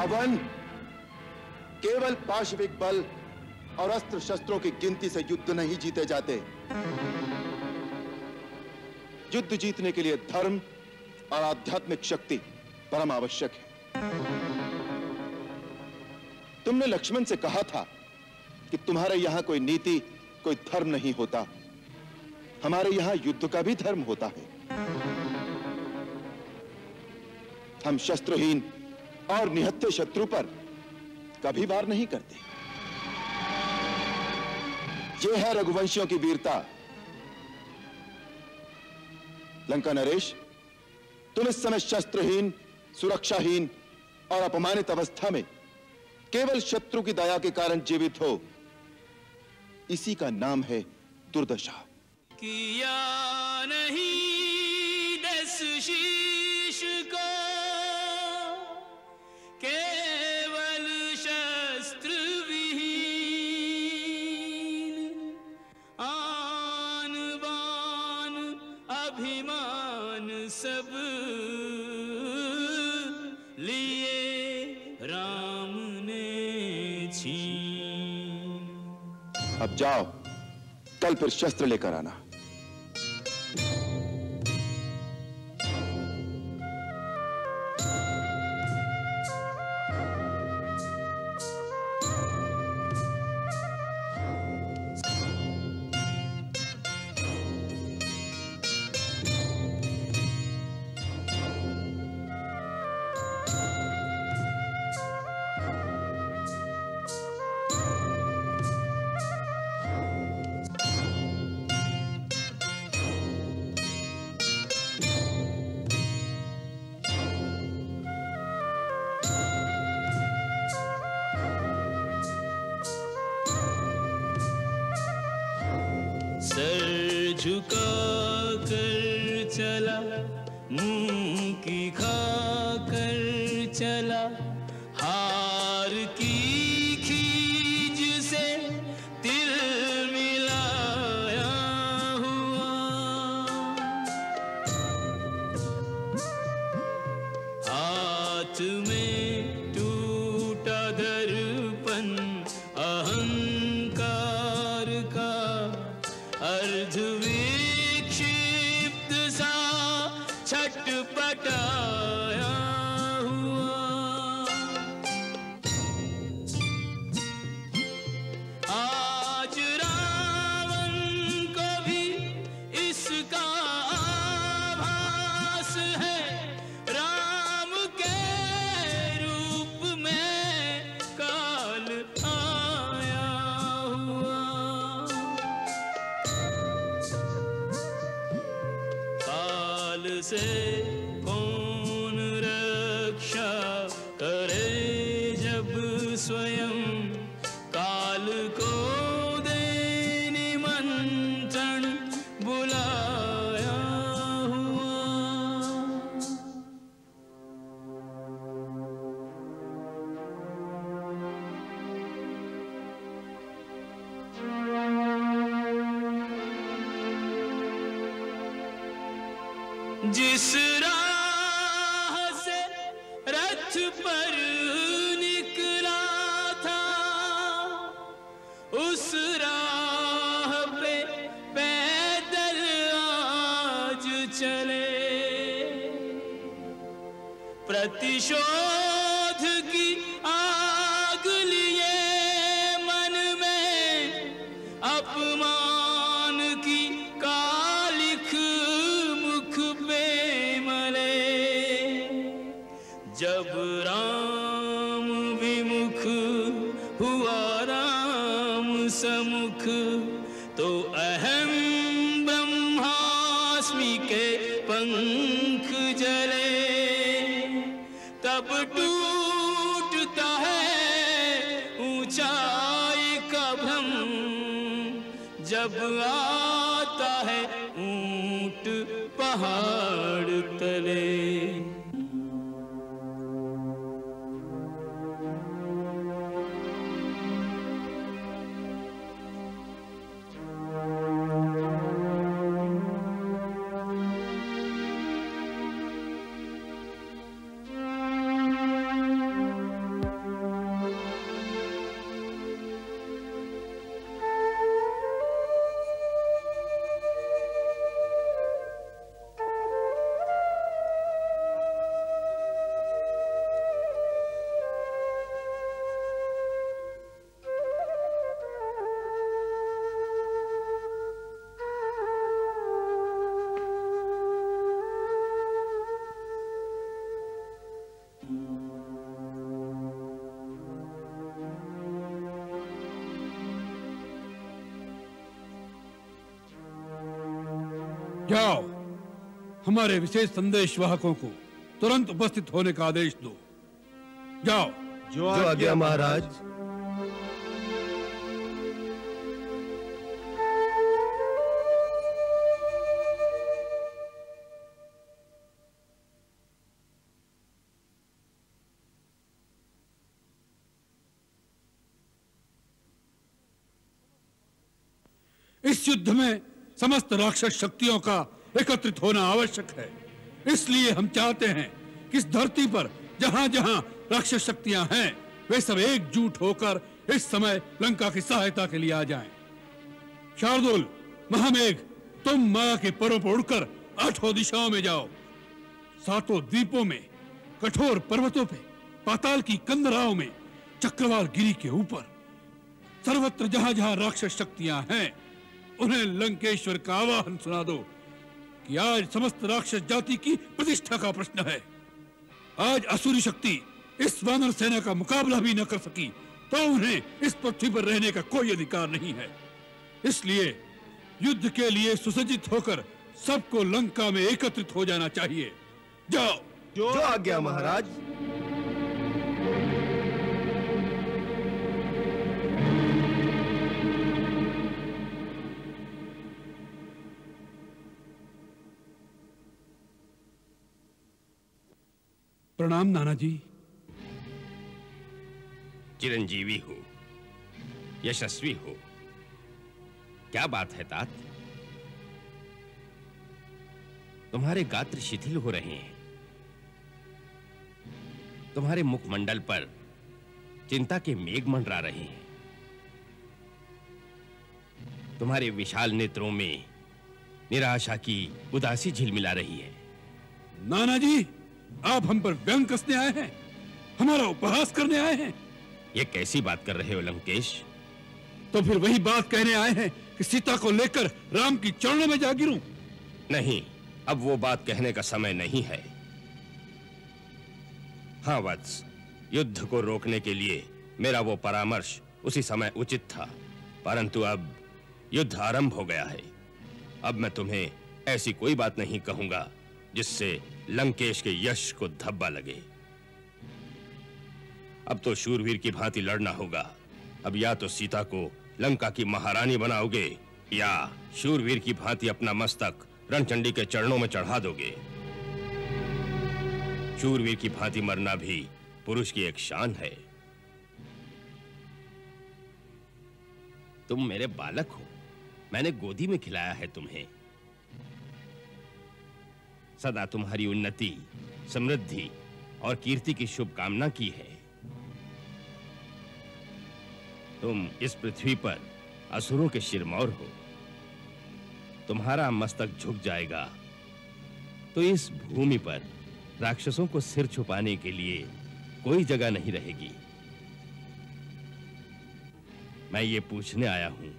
रावण केवल पाशविक बल और अस्त्र शस्त्रों की गिनती से युद्ध नहीं जीते जाते। युद्ध जीतने के लिए धर्म और आध्यात्मिक शक्ति परम आवश्यक है। तुमने लक्ष्मण से कहा था कि तुम्हारे यहां कोई नीति, कोई धर्म नहीं होता, हमारे यहां युद्ध का भी धर्म होता है। हम शस्त्रहीन और निहत्थे शत्रु पर कभी वार नहीं करते। यह है रघुवंशियों की वीरता। लंका नरेश, तुम इस समय शस्त्रहीन, सुरक्षाहीन और अपमानित अवस्था में केवल शत्रु की दया के कारण जीवित हो। इसी का नाम है दुर्दशा। किया नहीं दस शीश को केवल शस्त्र विहीन, आन बान अभिमान सब लिए राम ने छीन। अब जाओ, कल फिर शस्त्र लेकर आना। जाओ, हमारे विशेष संदेश वाहकों को तुरंत उपस्थित होने का आदेश दो। जाओ। जो आज्ञा महाराज। इस युद्ध में समस्त राक्षस शक्तियों का एकत्रित होना आवश्यक है। इसलिए हम चाहते हैं कि इस धरती पर जहां जहां राक्षस शक्तियां हैं वे सब एकजुट होकर इस समय लंका की सहायता के लिए आ जाएं। शार्दुल, महामेघ, तुम माया के परों पर उड़कर आठों दिशाओं में जाओ। सातों द्वीपों में, कठोर पर्वतों पे, पाताल की कंदराओं में, चक्रवार गिरी के ऊपर, सर्वत्र जहां जहां राक्षस शक्तियां हैं उन्हें लंकेश्वर का आवाहन सुना दो कि आज समस्त राक्षस जाति की प्रतिष्ठा का प्रश्न है। आज असुरी शक्ति इस वानर सेना का मुकाबला भी न कर सकी तो उन्हें इस पृथ्वी पर रहने का कोई अधिकार नहीं है। इसलिए युद्ध के लिए सुसज्जित होकर सबको लंका में एकत्रित हो जाना चाहिए। जाओ। जो आज्ञा महाराज। प्रणाम नाना जी। चिरंजीवी हो, यशस्वी हो, क्या बात है तात? तुम्हारे गात्र शिथिल हो रहे हैं, तुम्हारे मुखमंडल पर चिंता के मेघ मंडरा रहे हैं, तुम्हारे विशाल नेत्रों में निराशा की उदासी झिलमिला रही है। नाना जी, आप हम पर व्यंग कसने आए हैं, हमारा उपहास करने आए हैं। ये कैसी बात कर रहे हो लंकेश? तो फिर वही बात कहने आए हैं कि सीता को लेकर राम की चरणों में जा गिरूं? नहीं, अब वो बात कहने का समय नहीं है। हाँ वत्स, युद्ध को रोकने के लिए मेरा वो परामर्श उसी समय उचित था, परंतु अब युद्ध आरंभ हो गया है। अब मैं तुम्हें ऐसी कोई बात नहीं कहूंगा जिससे लंकेश के यश को धब्बा लगे। अब तो शूरवीर की भांति लड़ना होगा। अब या तो सीता को लंका की महारानी बनाओगे या शूरवीर की भांति अपना मस्तक रणचंडी के चरणों में चढ़ा दोगे। शूरवीर की भांति मरना भी पुरुष की एक शान है। तुम मेरे बालक हो, मैंने गोदी में खिलाया है तुम्हें। सदा तुम्हारी उन्नति, समृद्धि और कीर्ति की शुभकामना की है। तुम इस पृथ्वी पर असुरों के शिरमौर हो। तुम्हारा मस्तक झुक जाएगा तो इस भूमि पर राक्षसों को सिर छुपाने के लिए कोई जगह नहीं रहेगी। मैं ये पूछने आया हूं,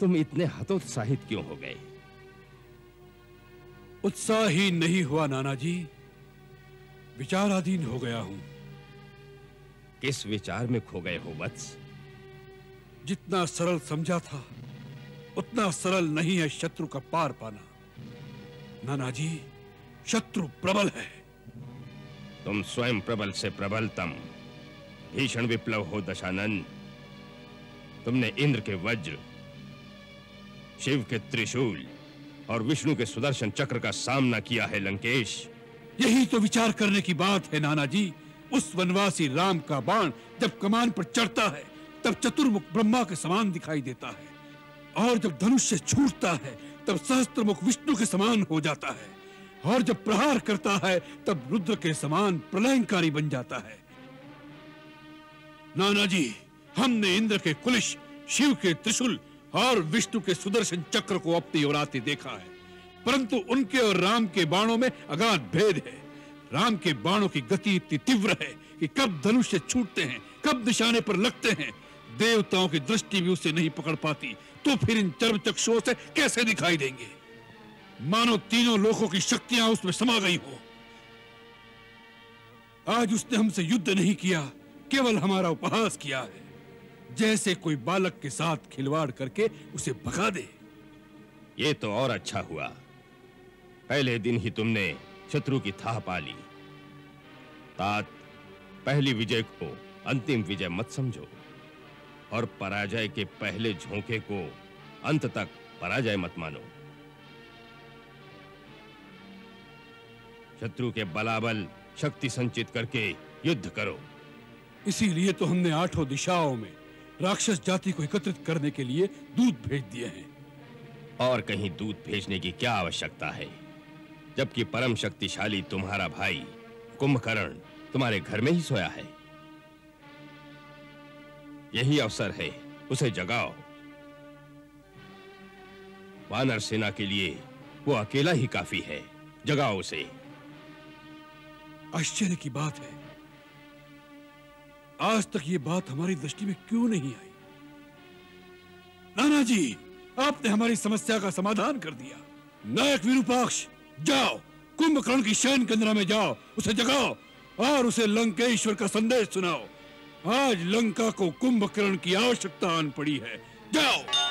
तुम इतने हतोत्साहित क्यों हो गए? उत्साह ही नहीं हुआ नाना जी, विचाराधीन हो गया हूं। किस विचार में खो गए हो वत्स? जितना सरल समझा था उतना सरल नहीं है शत्रु का पार पाना। नाना जी, शत्रु प्रबल है। तुम स्वयं प्रबल से प्रबलतम। भीषण विप्लव हो दशानन। तुमने इंद्र के वज्र, शिव के त्रिशूल और विष्णु के सुदर्शन चक्र का सामना किया है लंकेश। यही तो विचार करने की बात है नाना जी। उस वनवासी राम का बाण जब कमान पर चढ़ता है तब चतुर्मुख ब्रह्मा के समान दिखाई देता है, और जब धनुष से छूटता है तब सहस्त्रमुख विष्णु के समान हो जाता है, और जब प्रहार करता है तब रुद्र के समान प्रलयंकारी बन जाता है। नाना जी, हमने इंद्र के कुलिश, शिव के त्रिशूल और विष्णु के सुदर्शन चक्र को अपनी ओर आते देखा है, परंतु उनके और राम के बाणों में अगाध भेद है। राम के बाणों की गति इतनी तीव्र है कि कब धनुष से छूटते हैं, कब निशाने पर लगते हैं। देवताओं की दृष्टि भी उसे नहीं पकड़ पाती, तो फिर इन चर्मचक्षुओं से कैसे दिखाई देंगे? मानो तीनों लोकों की शक्तियां उसमें समा गई हो। आज उसने हमसे युद्ध नहीं किया, केवल हमारा उपहास किया है, जैसे कोई बालक के साथ खिलवाड़ करके उसे भगा दे। ये तो और अच्छा हुआ, पहले दिन ही तुमने शत्रु की थाह पा ली। तात, पहली विजय को अंतिम विजय मत समझो और पराजय के पहले झोंके को अंत तक पराजय मत मानो। शत्रु के बलाबल शक्ति संचित करके युद्ध करो। इसीलिए तो हमने आठों दिशाओं में राक्षस जाति को एकत्रित करने के लिए दूत भेज दिए हैं। और कहीं दूत भेजने की क्या आवश्यकता है, जबकि परम शक्तिशाली तुम्हारा भाई कुंभकर्ण तुम्हारे घर में ही सोया है। यही अवसर है, उसे जगाओ। वानर सेना के लिए वो अकेला ही काफी है, जगाओ उसे। आश्चर्य की बात है, आज तक ये बात हमारी दृष्टि में क्यों नहीं आई। नाना जी, आपने हमारी समस्या का समाधान कर दिया। नायक विरूपाक्ष, जाओ कुंभकर्ण की शयन केंद्र में जाओ, उसे जगाओ और उसे लंकेश्वर का संदेश सुनाओ। आज लंका को कुंभकर्ण की आवश्यकता आन पड़ी है, जाओ।